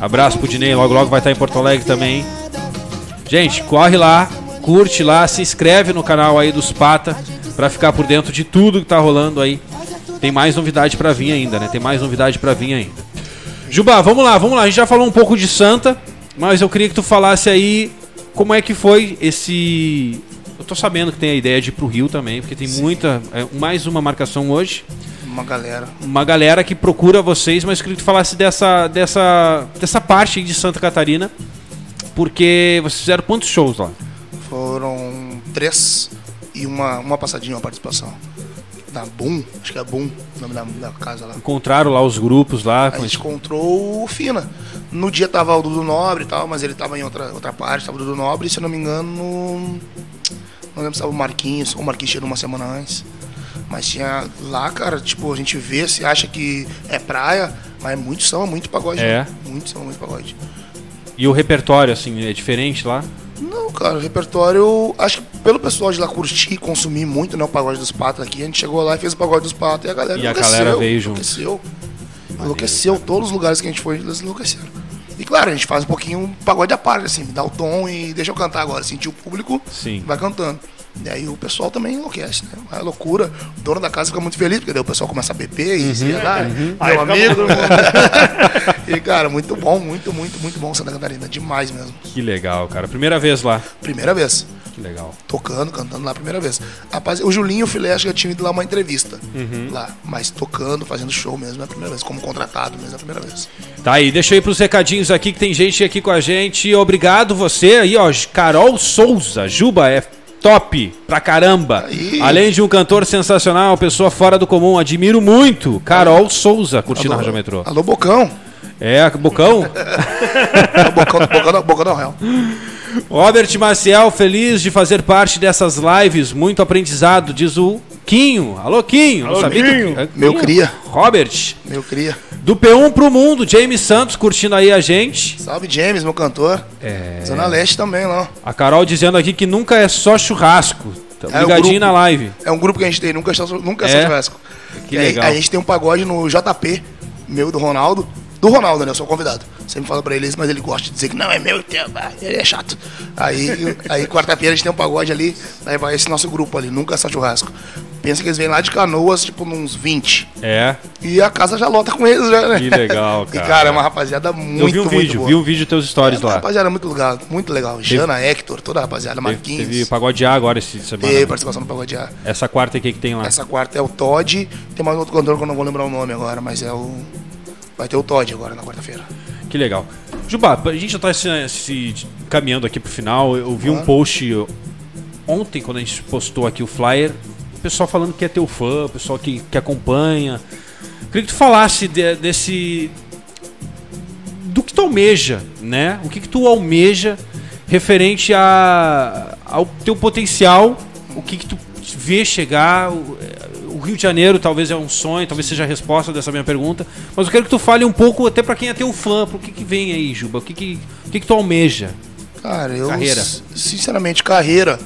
Abraço pro Dinei. Logo, logo vai estar em Porto Alegre também. Gente, corre lá, curte lá, se inscreve no canal aí dos Pata pra ficar por dentro de tudo que tá rolando aí. Tem mais novidade pra vir ainda, né? Juba, vamos lá. A gente já falou um pouco de Santa, mas eu queria que tu falasse aí como é que foi esse... Eu tô sabendo que tem a ideia de ir pro Rio também, porque tem muita... mais uma marcação hoje. Uma galera que procura vocês, mas eu queria que tu falasse dessa parte aí de Santa Catarina, porque vocês fizeram quantos shows lá? Foram 3 e uma passadinha, uma participação. Da Boom, acho que é Boom, o nome da casa lá. Encontraram lá os grupos lá. A gente encontrou o Fina. No dia tava o Dudu Nobre e tal, mas ele tava em outra parte, tava o Dudu Nobre, e se eu não me engano... Não lembro se tava o Marquinhos chegou uma semana antes. Mas tinha lá, cara, tipo, a gente vê, se acha que é praia, mas é muito samba, muito pagode. É. Né? Muito samba, muito pagode. E o repertório, assim, é diferente lá? Não, cara, o repertório, acho que pelo pessoal de lá curtir e consumir muito, né, o pagode dos Patas aqui, a gente chegou lá e fez o pagode dos Patas e a galera enlouqueceu. E a galera veio junto. Enlouqueceu, todos os lugares que a gente foi, eles enlouqueceram. E claro, a gente faz um pouquinho um pagode à parte, assim, me dá o tom e deixa eu cantar agora, sentir o público, sim, vai cantando. E aí o pessoal também enlouquece, né? É loucura, o dono da casa fica muito feliz, porque daí o pessoal começa a beber e se dar, meu amigo. E cara, muito bom, muito bom Santa Catarina, demais mesmo. Que legal, cara. Primeira vez lá. Primeira vez. Que legal. Tocando, cantando lá a primeira vez. Rapaz, o Julinho e o Filé, acho que eu tinha ido lá uma entrevista. Lá, mas tocando, fazendo show mesmo, é a primeira vez. Como contratado mesmo, é a primeira vez. Tá aí, deixa eu ir pros recadinhos aqui, que tem gente aqui com a gente. Obrigado você aí, ó. Carol Souza, Juba é top pra caramba. Aí. Além de um cantor sensacional, pessoa fora do comum, admiro muito. Carol Souza, curtindo a Rádio Metrô. Alô, Bocão. É, Bocão? Bocão do Real. Robert Marcial, feliz de fazer parte dessas lives, muito aprendizado, diz o Quinho. Alô, Quinho. Alô, Quinho. Meu cria. Robert. Meu cria. Do P1 pro mundo, James Santos curtindo aí a gente. Salve, James, meu cantor. É. Zona Leste também, não. A Carol dizendo aqui que nunca é só churrasco. Tá ligadinho na live. É um grupo que a gente tem, nunca é só churrasco. Que legal. Aí, a gente tem um pagode no JP, meu do Ronaldo, né? Eu sou convidado. Sempre falo pra ele isso, mas ele gosta de dizer que não, é meu tempo, ele é chato. Aí quarta-feira a gente tem um pagode ali, aí vai esse nosso grupo ali, nunca é só churrasco. Pensa que eles vêm lá de Canoas, tipo, uns 20. É. E a casa já lota com eles, né? Que legal, cara. E, cara, é uma rapaziada muito, eu vi um vídeo, boa. Vi um vídeo teus stories lá. Rapaziada, muito legal, muito legal. Teve... Jana, Hector, toda a rapaziada, Marquinhos. Teve pagode A agora esse semana. Teve participação no pagode A. Essa quarta aqui que tem lá? Essa quarta é o Todd, tem mais outro cantor que eu não vou lembrar o nome agora, mas é o... Vai ter o Todd agora na quarta-feira. Que legal. Juba, a gente já tá se caminhando aqui pro final. Eu vi um post ontem, quando a gente postou aqui o flyer, o pessoal falando que é teu fã, o pessoal que acompanha. Queria que tu falasse desse... do que tu almeja, né? O que tu almeja referente ao teu potencial, o que tu vê chegar... O Rio de Janeiro talvez é um sonho, talvez seja a resposta dessa minha pergunta, mas eu quero que tu fale um pouco até pra quem é teu fã, pro que vem aí, Juba, o que tu almeja? Cara, carreira. Sinceramente, carreira,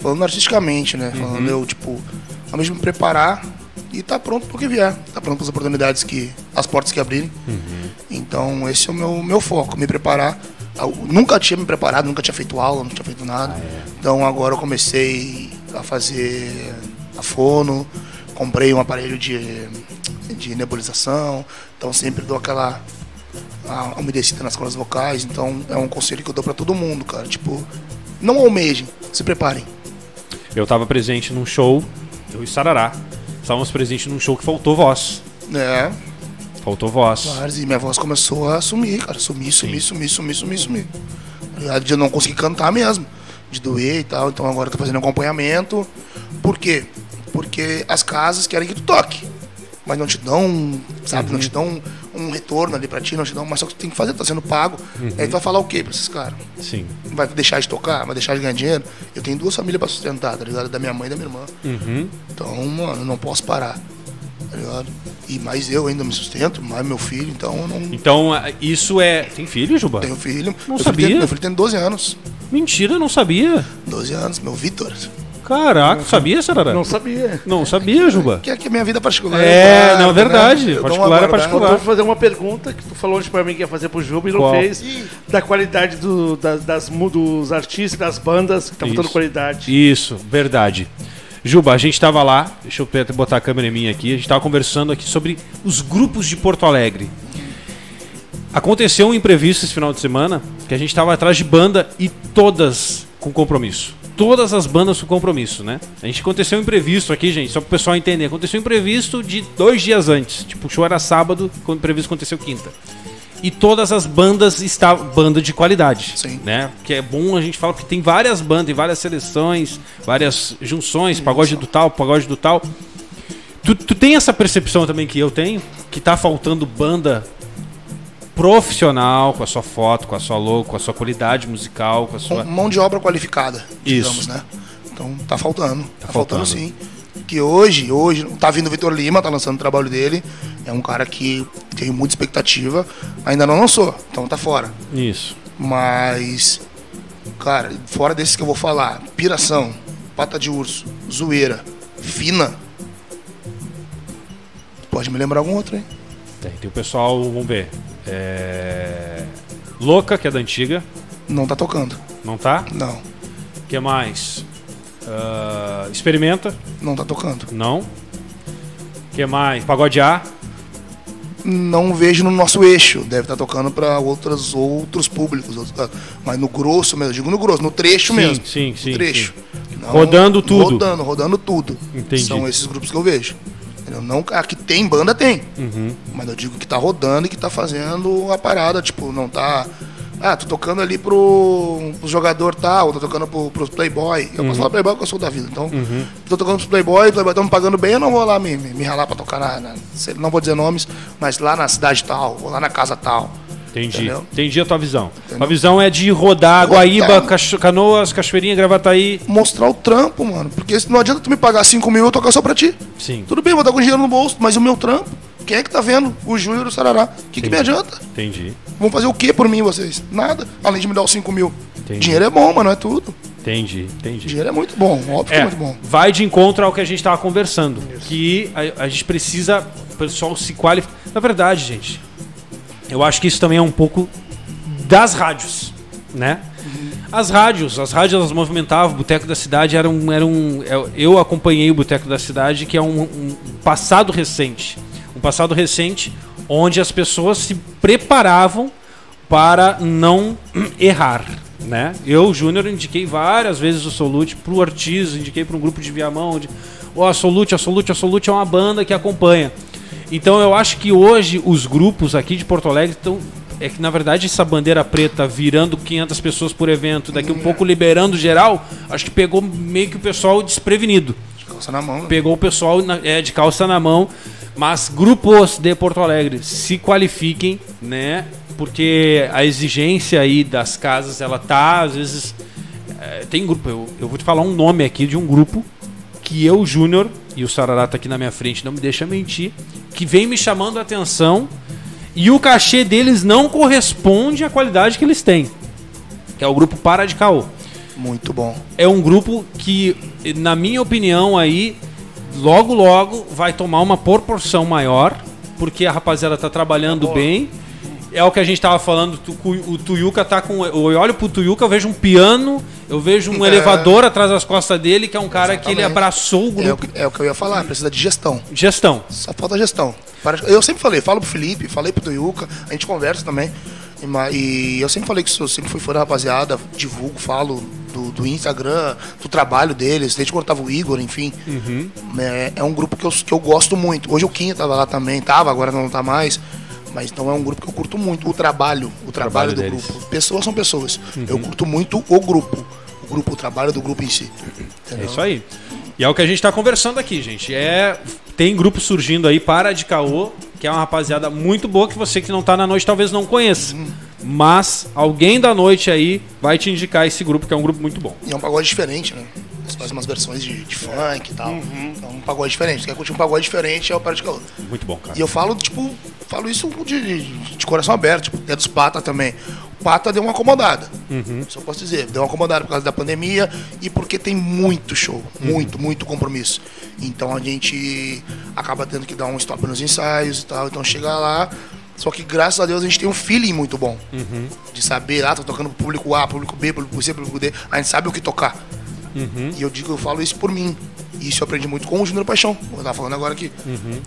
falando artisticamente, né, falando eu, tipo, ao mesmo me preparar e tá pronto pro que vier, tá pronto pras oportunidades as portas que abrirem, então esse é o meu foco, me preparar. Eu nunca tinha me preparado, nunca tinha feito aula, não tinha feito nada, então agora eu comecei a fazer... a fono, comprei um aparelho de nebulização, então sempre dou aquela umedecida nas cordas vocais, então é um conselho que eu dou pra todo mundo, cara, tipo, não almejem, se preparem. Eu tava presente num show, eu e Sarará, estávamos presentes num show que faltou voz. É. Faltou voz. Claro, e minha voz começou a sumir, cara, sumir. Eu não consegui cantar mesmo, de doer e tal, então agora eu tô fazendo acompanhamento, por quê? Porque as casas querem que tu toque, mas não te dão, sabe, não te dão um retorno ali pra ti, não te dão, mas só que tu tem que fazer, tá sendo pago, aí tu vai falar o quê pra esses caras? Sim. Vai deixar de tocar? Vai deixar de ganhar dinheiro? Eu tenho duas famílias pra sustentar, tá ligado? Da minha mãe e da minha irmã. Então, mano, eu não posso parar, tá ligado? E mais eu ainda me sustento, mais meu filho, então eu não... Então, isso é... Tem filho, Juba? Tenho filho. Não sabia? Meu filho tem 12 anos. Mentira, não sabia. 12 anos, meu Vitor... Caraca, sabia, Sarará? Não sabia. Não sabia, Juba. Que é minha vida particular. É, não, é verdade. Né? Particular é particular. Eu vou fazer uma pergunta que tu falou hoje pra mim que ia fazer pro Juba e não fez. Da qualidade dos artistas, das bandas, que tá faltando qualidade. Isso, verdade. Juba, a gente tava lá, deixa eu botar a câmera em mim aqui, a gente tava conversando aqui sobre os grupos de Porto Alegre. Aconteceu um imprevisto esse final de semana, que a gente tava atrás de banda e todas com compromisso. Todas as bandas com compromisso, né? A gente aconteceu um imprevisto aqui, gente, só pro pessoal entender. Aconteceu um imprevisto de 2 dias antes. Tipo, o show era sábado, o imprevisto aconteceu quinta. E todas as bandas estavam... Banda de qualidade, sim, né? Que é bom a gente falar, porque tem várias bandas, e várias seleções, várias junções, pagode do tal, pagode do tal. Tu tem essa percepção também que eu tenho? Que tá faltando banda profissional, com a sua foto, com a sua logo, com a sua qualidade musical, com a sua... Mão de obra qualificada, digamos, né? Então tá faltando, tá faltando sim. Que hoje, tá vindo o Vitor Lima, tá lançando o trabalho dele, é um cara que tem muita expectativa, ainda não lançou, então tá fora. Isso. Mas, cara, fora desses que eu vou falar, Piração, Pata de Urso, Zoeira, Fina, pode me lembrar algum outro, hein? Tem o pessoal, vamos ver... Louca, que é da antiga. Não tá tocando. Não tá? Não. O que mais? Experimenta. Não tá tocando. Não. O que mais? Pagode A. Não vejo no nosso eixo. Deve estar tocando pra outros públicos. Mas no grosso mesmo. Digo no grosso, no trecho mesmo. Sim. No trecho. Sim. Não, rodando tudo. Rodando tudo. Entendi. São esses grupos que eu vejo. Não, a que tem banda tem, mas eu digo que tá rodando e que tá fazendo a parada, tipo, não tá... Ah, tô tocando ali pro jogador tal, ou tô tocando pros playboy, eu posso falar playboy porque eu sou da vida, então tô tocando pros playboy tão me pagando bem, eu não vou lá me ralar pra tocar não vou dizer nomes, mas lá na cidade tal, ou lá na casa tal. Entendi, entendeu? Entendi a tua visão. Entendeu? A visão é de rodar Guaíba, Canoas, Cachoeirinha, Gravataí. Mostrar o trampo, mano. Porque não adianta tu me pagar 5 mil e eu tocar só pra ti. Sim. Tudo bem, vou estar com dinheiro no bolso, mas o meu trampo, quem é que tá vendo? O Júnior, o Sarará. O que me adianta? Entendi. Vão fazer o que por mim, vocês? Nada, além de me dar os 5 mil. Entendi. Dinheiro é bom, mano, é tudo. Entendi. Dinheiro é muito bom, óbvio que é muito bom. Vai de encontro ao que a gente tava conversando. Isso. Que a gente precisa, o pessoal se qualificar. Na verdade, gente... Eu acho que isso também é um pouco das rádios, né? As rádios elas movimentavam, o Boteco da Cidade era um... Eu acompanhei o Boteco da Cidade, que é um passado recente. Um passado recente onde as pessoas se preparavam para não errar, né? Eu, Júnior, indiquei várias vezes o Solute pro Ortiz, indiquei para um grupo de Viamão, a Solute é uma banda que acompanha. Então eu acho que hoje os grupos aqui de Porto Alegre estão É que, na verdade, essa bandeira preta virando 500 pessoas por evento, daqui um pouco liberando geral, acho que pegou meio que o pessoal desprevenido. De calça na mão. Né? Pegou o pessoal de calça na mão. Mas grupos de Porto Alegre, se qualifiquem, né? Porque a exigência aí das casas, ela tá, às vezes... tem grupo, eu vou te falar um nome aqui de um grupo que eu, Júnior, e o Sarará tá aqui na minha frente, não me deixa mentir, que vem me chamando a atenção e o cachê deles não corresponde à qualidade que eles têm, que é o grupo Para de Caô. Muito bom. É um grupo que, na minha opinião aí, logo logo vai tomar uma proporção maior, porque a rapaziada tá trabalhando bem. É o que a gente tava falando, o Tuyuca tá com... Eu olho pro Tuyuca, eu vejo um piano, eu vejo um elevador atrás das costas dele, que é um cara que ele abraçou o grupo. É o que eu ia falar, precisa de gestão. Gestão. Só falta gestão. Eu sempre falei, falo pro Felipe, falei pro Tuyuca, a gente conversa também. E eu sempre falei que isso, eu sempre fui fora da rapaziada, divulgo, falo do Instagram, do trabalho deles, desde quando tava o Igor, enfim. Uhum. É um grupo que eu gosto muito. Hoje o Quinha tava lá também, agora não tá mais. Mas então é um grupo que eu curto muito, o trabalho do deles. Grupo. Pessoas são pessoas. Uhum. Eu curto muito o trabalho do grupo em si. Entendeu? É isso aí. E é o que a gente tá conversando aqui, gente. Tem grupo surgindo aí, Para de Caô, que é uma rapaziada muito boa, que você que não tá na noite talvez não conheça. Mas alguém da noite aí vai te indicar esse grupo, que é um grupo muito bom. E é um pagode diferente, né? Eles fazem umas versões de funk e tal. Uhum. Então é um pagode diferente. Se quer curtir um pagode diferente, é o Para de Caô. Muito bom, cara. E eu falo, tipo... Falo isso de coração aberto, tipo, é dos Pata também. O Pata deu uma acomodada, só posso dizer, deu uma acomodada por causa da pandemia e porque tem muito show, muito compromisso. Então a gente acaba tendo que dar um stop nos ensaios e tal, então chega lá. Só que graças a Deus a gente tem um feeling muito bom de saber, tô tocando pro público A, público B, público C, público D, a gente sabe o que tocar. E eu falo isso por mim. Isso eu aprendi muito com o Júnior Paixão, como eu tava falando agora aqui.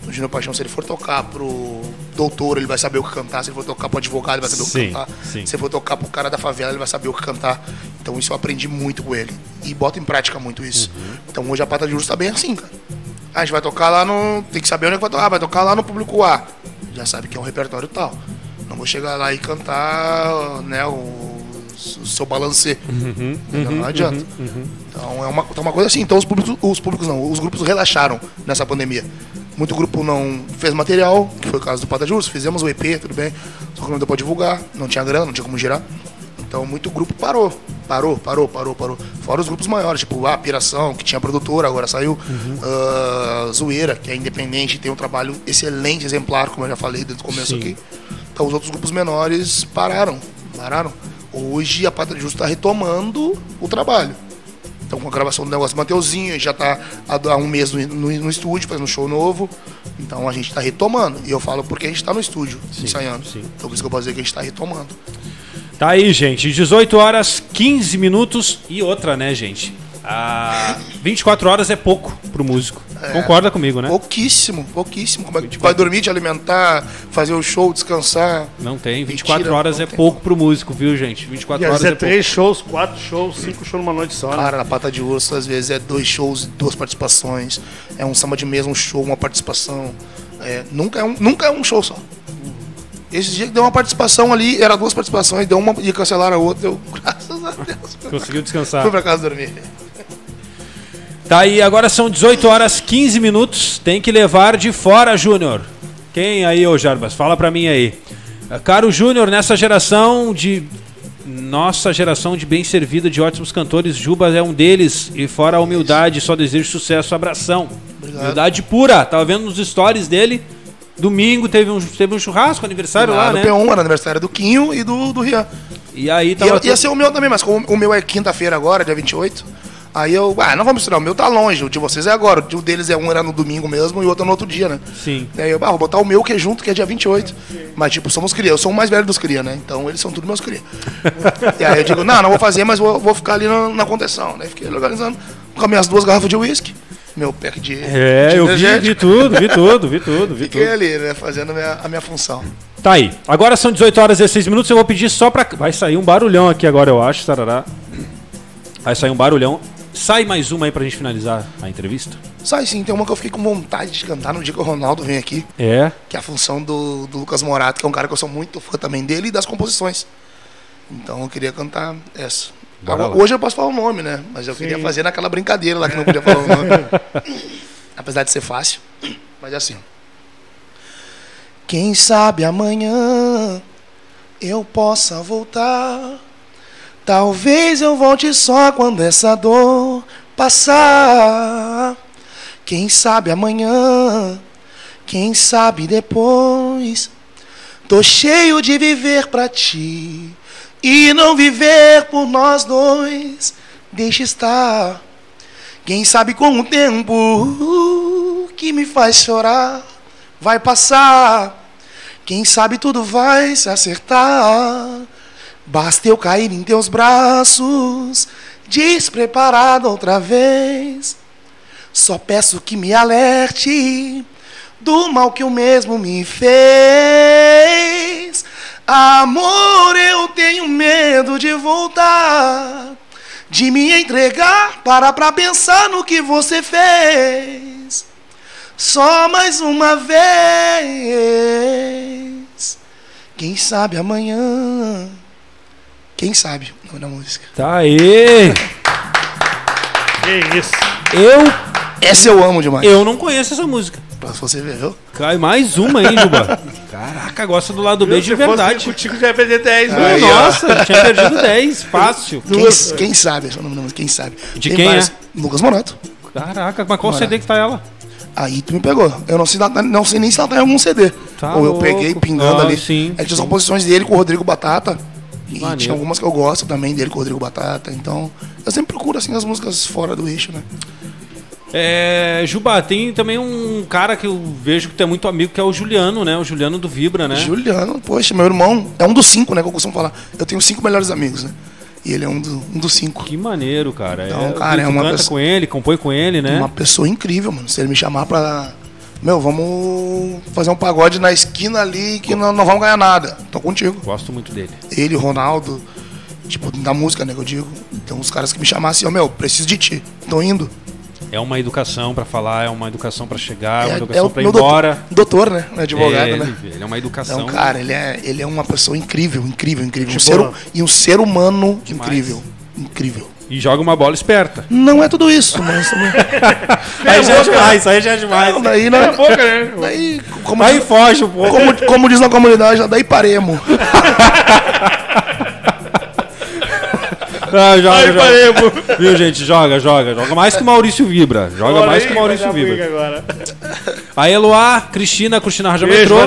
O Júnior Paixão, se ele for tocar pro doutor, ele vai saber o que cantar. Se ele for tocar pro advogado, ele vai saber o que cantar. Sim. Se ele for tocar pro cara da favela, ele vai saber o que cantar. Então isso eu aprendi muito com ele. E boto em prática muito isso. Então hoje a Pata de Urso tá bem assim, cara. A gente vai tocar lá no... Tem que saber onde é que vai tocar. Vai tocar lá no público A. Já sabe que é um repertório tal. Não vou chegar lá e cantar, né, o seu balancê. Não adianta. Então é uma coisa assim. Então os grupos relaxaram nessa pandemia. Muito grupo não fez material, que foi o caso do Pata de Urso. Fizemos o EP, tudo bem, só que não deu pra divulgar, não tinha grana, não tinha como girar. Então muito grupo parou. Fora os grupos maiores, tipo a Piração, que tinha produtora, agora saiu. Zoeira, que é independente, tem um trabalho excelente, exemplar, como eu já falei desde o começo aqui. Então os outros grupos menores pararam. Hoje a Pata de Urso está retomando o trabalho. Então, com a gravação do negócio do Mateuzinho, já está há um mês no estúdio, fazendo um show novo. Então a gente está retomando. E eu falo porque a gente está no estúdio, ensaiando. Então por isso que eu posso dizer que a gente está retomando. Tá aí, gente. 18h15. E outra, né, gente? 24 horas é pouco pro músico. Concorda comigo, né? Pouquíssimo. Como é que vai dormir, te alimentar, fazer o show, descansar? Não tem. 24 horas é pouco pro músico, viu, gente? 24 horas é 3 shows, 4 shows, 5 shows numa noite só. Cara, na Pata de Urso, às vezes é 2 shows, 2 participações. É um samba de mesa, um show, uma participação. Nunca é um show só. Esse dia que deu uma participação ali, era 2 participações, deu uma e cancelaram a outra. Eu, graças a Deus. Conseguiu descansar. Fui pra casa dormir. Tá aí, agora são 18h15. Tem que levar de fora, Júnior. Quem aí, ô Jarbas? Fala pra mim aí. Caro Júnior, nessa geração de... Nossa geração de bem servida, de ótimos cantores, Jubas é um deles. E fora a humildade, só desejo sucesso, abração. Obrigado. Humildade pura. Tava vendo nos stories dele. Domingo teve um churrasco, aniversário lá, né? P1, era aniversário do Quinho e do Rian. E aí tava... Ia ser o meu também, mas como o meu é quinta-feira agora, dia 28. Aí eu... não vamos misturar, o meu tá longe, o de vocês é agora. O deles é um era no domingo mesmo e o outro no outro dia, né? Sim. E aí eu, vou botar o meu que é junto, que é dia 28. Mas tipo, somos cria, eu sou o mais velho dos cria, né? Então eles são tudo meus cria. E aí eu digo, não vou fazer, mas vou ficar ali na contenção. Daí fiquei organizando com as minhas 2 garrafas de uísque. Meu pack de... eu vi tudo. Fiquei ali, né, fazendo a minha função. Tá aí. Agora são 18h16. Eu vou pedir só pra... Vai sair um barulhão aqui agora, eu acho, Sarará. Vai sair um barulhão. Sai mais uma aí pra gente finalizar a entrevista. Sai sim, tem uma que eu fiquei com vontade de cantar no dia que o Ronaldo vem aqui. É. Que é a função do Lucas Morato, que é um cara que eu sou muito fã também dele e das composições. Então eu queria cantar essa. Agora, hoje eu posso falar o nome, né? Mas eu queria fazer naquela brincadeira lá que não podia falar o nome. Apesar de ser fácil, mas é assim. Quem sabe amanhã eu possa voltar. Talvez eu volte só quando essa dor passar. Quem sabe amanhã, quem sabe depois. Tô cheio de viver pra ti e não viver por nós dois. Deixa estar. Quem sabe com o tempo que me faz chorar vai passar. Quem sabe tudo vai se acertar. Basta eu cair em teus braços, despreparado outra vez. Só peço que me alerte do mal que eu mesmo me fez. Amor, eu tenho medo de voltar, de me entregar, parar pra pensar no que você fez. Só mais uma vez. Quem sabe amanhã. Quem sabe, não é na música. Tá aí. Que isso. Essa eu amo demais. Eu não conheço essa música. Pra você ver, viu? Cai mais uma aí, Juba. Caraca, gosta do lado B de verdade. O Tico já ia perder 10. Aí, nossa, tinha perdido 10, fácil. Quem sabe? Quem sabe? De tem quem vários. É? Lucas Morato. Caraca, mas qual Morato. CD que tá ela? Aí tu me pegou. Eu não sei nem se ela tá em algum CD. Tá ou louco. Eu peguei pingando ali. Sim, é, tinha as composições dele com o Rodrigo Batata. E maneiro. Tinha algumas que eu gosto também dele com o Rodrigo Batata. Então, eu sempre procuro assim as músicas fora do eixo, né? É, Juba, tem também um cara que eu vejo que tu é muito amigo, que é o Juliano, né? O Juliano do Vibra, né? Juliano, poxa, meu irmão é um dos 5, né? Que eu costumo falar. Eu tenho 5 melhores amigos, né? E ele é um dos 5. Que maneiro, cara. Então, cara, é uma canta com ele, compõe com ele, né? Uma pessoa incrível, mano. Se ele me chamar pra... Meu, vamos fazer um pagode na esquina ali que não vamos ganhar nada. Tô contigo. Gosto muito dele. Ele, Ronaldo, tipo, da música, né, que eu digo. Então os caras que me chamassem, ó, meu, preciso de ti, tô indo. É uma educação pra falar, é uma educação pra chegar, é uma educação pra ir embora. Doutor, né? Advogado, ele, né? Ele é uma educação. Então, cara, ele é uma pessoa incrível, incrível, incrível. E um ser humano demais. Incrível, incrível. E joga uma bola esperta. Não é tudo isso, mas também... aí já é demais, aí já é demais. Não, daí, né? Boca, né? Daí, como aí diz, foge um pouco. Como diz na comunidade, daí paremos. Não, joga, joga. Viu, gente? Joga mais que o Maurício Vibra. Joga agora mais aí, que o Maurício Vibra. Agora. A Eloá, Cristina Rajametrô.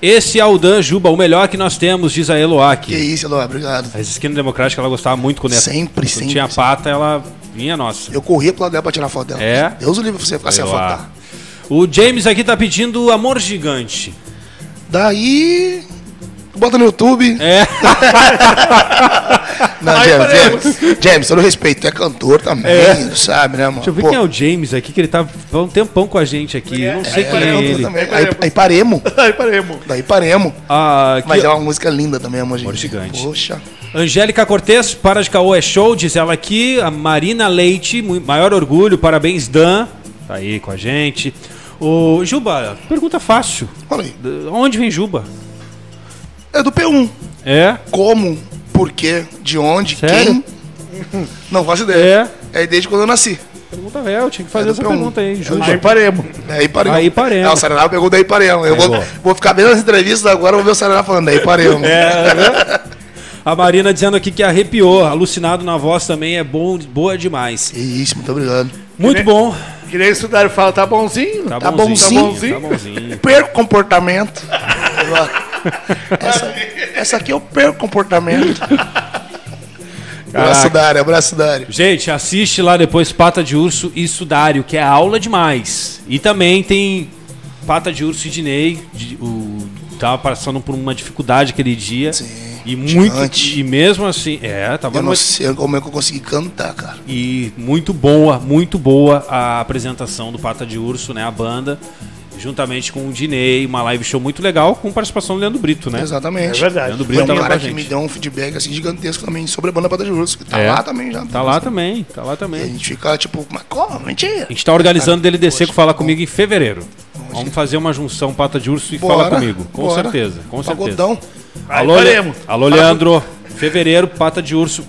Esse é o Dan Juba, o melhor que nós temos, diz a Eloá aqui. Que isso, Eloá, obrigado. As esquinas democráticas ela gostava muito quando sempre. Tinha pata, ela vinha nossa. Eu corria pro lado dela pra tirar foto dela. É. Deus o livre pra você ficar sem a foto dela. O James aqui tá pedindo Amor Gigante. Daí... Bota no YouTube. É. Não, James, todo respeito, tu é cantor também, sabe, né, mano? Deixa eu ver quem é o James aqui, que ele tá há um tempão com a gente aqui. Eu não sei quem é ele. Aí paremos. Daí paremos. Ah, mas é uma música linda também, Amor Gigante. Poxa. Angélica Cortez, para de caô é show, diz ela aqui. A Marina Leite, maior orgulho, parabéns, Dan. Tá aí com a gente. O Juba, pergunta fácil. Olha aí. Onde vem Juba? É do P1. É? Como, por quê, de onde, sério? Quem? Não faço ideia. É desde quando eu nasci. Pergunta velha, eu tinha que fazer essa P1. Pergunta aí. Júlio. Aí paremos. Aí paremos. Não, o Sarará pegou daí paremos. Eu vou ficar vendo as entrevistas agora, vou ver o Sarará falando daí paremos. É. A Marina dizendo aqui que arrepiou. Alucinado na voz também é bom, boa demais. Isso, muito obrigado. Muito bom. Que nem o estudário fala, tá bonzinho? Tá bonzinho. Perco comportamento. Essa aqui eu perco comportamento. Abraço Dário. Gente, assiste lá depois Pata de Urso e Sudário, que é aula demais. E também tem Pata de Urso e Dinei. Tava passando por uma dificuldade aquele dia. Sim. E muito gigante. E mesmo assim, tava eu não sei como é que eu consegui cantar, cara. E muito boa a apresentação do Pata de Urso, né? A banda. juntamente com o Dinei, uma live show muito legal, com participação do Leandro Brito, né? Exatamente. É verdade. Leandro Brito tava com a gente. Me deu um feedback assim gigantesco também sobre a banda Pata de Urso, que tá lá também já. Tá lá também, tá lá também. E a gente fica tipo, mas como? Mentira. A gente tá organizando dele descer com Fala Comigo em fevereiro. Vamos fazer uma junção Pata de Urso e Fala Comigo. Com certeza, com certeza. Pagodão. Alô, alô, Leandro. Fevereiro, Pata de Urso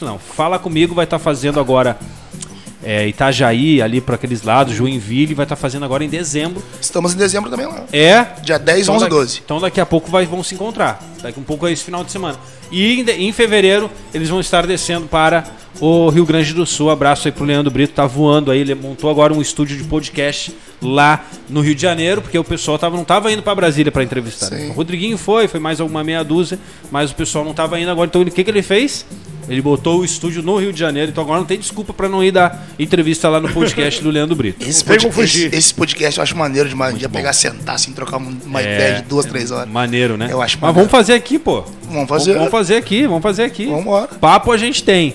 não. Fala Comigo vai estar fazendo agora Itajaí, ali para aqueles lados, Joinville, vai estar fazendo agora em dezembro. Estamos em dezembro também lá. É. Dia 10, então 11, 12. Então daqui a pouco vão se encontrar. Daqui um pouco é esse final de semana. E em fevereiro eles vão estar descendo para o Rio Grande do Sul. Abraço aí pro Leandro Brito, tá voando aí. Ele montou agora um estúdio de podcast lá no Rio de Janeiro, porque o pessoal não tava indo para Brasília para entrevistar. Sim. O Rodriguinho foi mais alguma meia dúzia, mas o pessoal não tava indo agora. Então o que ele fez? Ele botou o estúdio no Rio de Janeiro, então agora não tem desculpa pra não ir dar entrevista lá no podcast do Leandro Brito. Esse podcast eu acho maneiro demais. Muito bom. Pegar, sentar, assim, trocar uma ideia de 2, 3 horas. Maneiro, né? Eu acho maneiro. Mas vamos fazer aqui, pô. Vamos fazer aqui. Vambora. Papo a gente tem.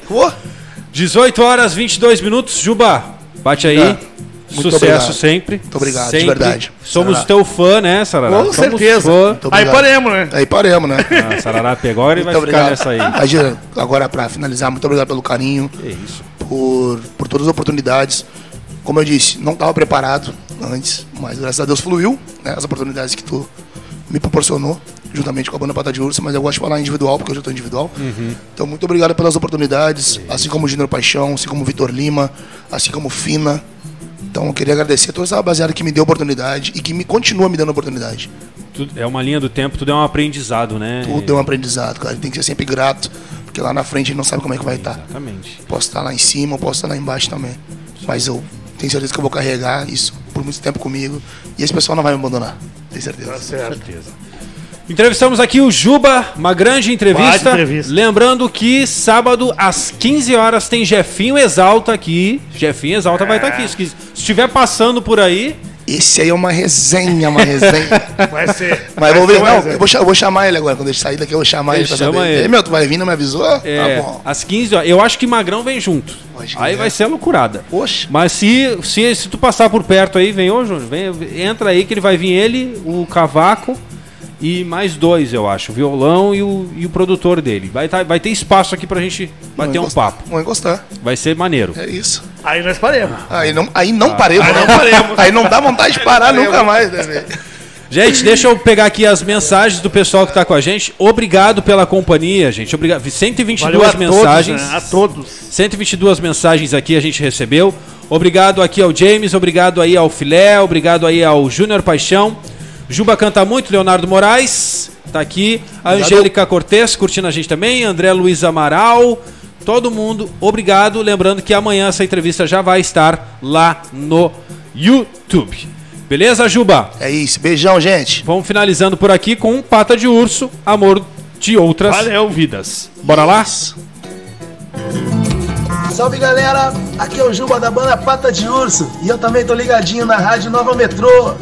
18 horas, 22 minutos. Juba, bate aí. Muito sucesso obrigado. Sempre. Muito obrigado, sempre. De verdade. Somos Sarará. Teu fã, né, Sarará? Com certeza. Aí paremos, né? Ah, Sarará pegou e vai ficar nessa aí. Agora, pra finalizar, muito obrigado pelo carinho. É isso. Por todas as oportunidades. Como eu disse, não estava preparado antes, mas graças a Deus fluiu, né, as oportunidades que tu me proporcionou, juntamente com a banda Pata de Urso, mas eu gosto de falar individual, porque hoje eu tô individual. Uhum. Então, muito obrigado pelas oportunidades, assim como o Júnior Paixão, assim como o Vitor Lima, assim como o Fina. Então, eu queria agradecer a toda essa rapaziada que me deu oportunidade e que continua me dando oportunidade. É uma linha do tempo, tudo é um aprendizado, né? Tudo é um aprendizado, cara. Tem que ser sempre grato, porque lá na frente a gente não sabe como é que vai estar. Exatamente. Posso estar lá em cima, posso estar lá embaixo também. Mas eu tenho certeza que eu vou carregar isso por muito tempo comigo. E esse pessoal não vai me abandonar. Tenho certeza. Com certeza. Entrevistamos aqui o Juba, uma grande entrevista. Lembrando que sábado às 15 horas tem Jefinho Exalta aqui. Jefinho Exalta vai estar aqui. Se estiver passando por aí... Esse aí é uma resenha. Vai ser. Mas eu vou chamar ele agora. Quando ele sair daqui, eu vou chamar ele pra saber. Ele. Meu, tu vai vir, não me avisou? Tá bom. Às 15 horas. Eu acho que Magrão vem junto. Aí vai ser a loucurada. Poxa. Mas se tu passar por perto aí, vem, ô Júnior, entra aí que ele vai vir, ele, o Cavaco... E mais 2, eu acho, o violão e o produtor dele. Vai ter espaço aqui pra gente bater um papo. Vamos encostar. Vai ser maneiro. É isso. Aí nós paremos. Aí não dá vontade de parar nunca mais, né? Gente, deixa eu pegar aqui as mensagens do pessoal que tá com a gente. Obrigado pela companhia, gente. Obrigado. 122 mensagens. Valeu a todos, né? A todos. 122 mensagens aqui a gente recebeu. Obrigado aqui ao James, obrigado aí ao Filé, obrigado aí ao Júnior Paixão. Juba canta muito, Leonardo Moraes, tá aqui. A Angélica Cortes curtindo a gente também, André Luiz Amaral, todo mundo, obrigado. Lembrando que amanhã essa entrevista já vai estar lá no YouTube. Beleza, Juba? É isso, beijão, gente. Vamos finalizando por aqui com um Pata de Urso, Amor de Outras Vidas. Bora lá? Salve, galera, aqui é o Juba da banda Pata de Urso e eu também tô ligadinho na Rádio Nova Metrô.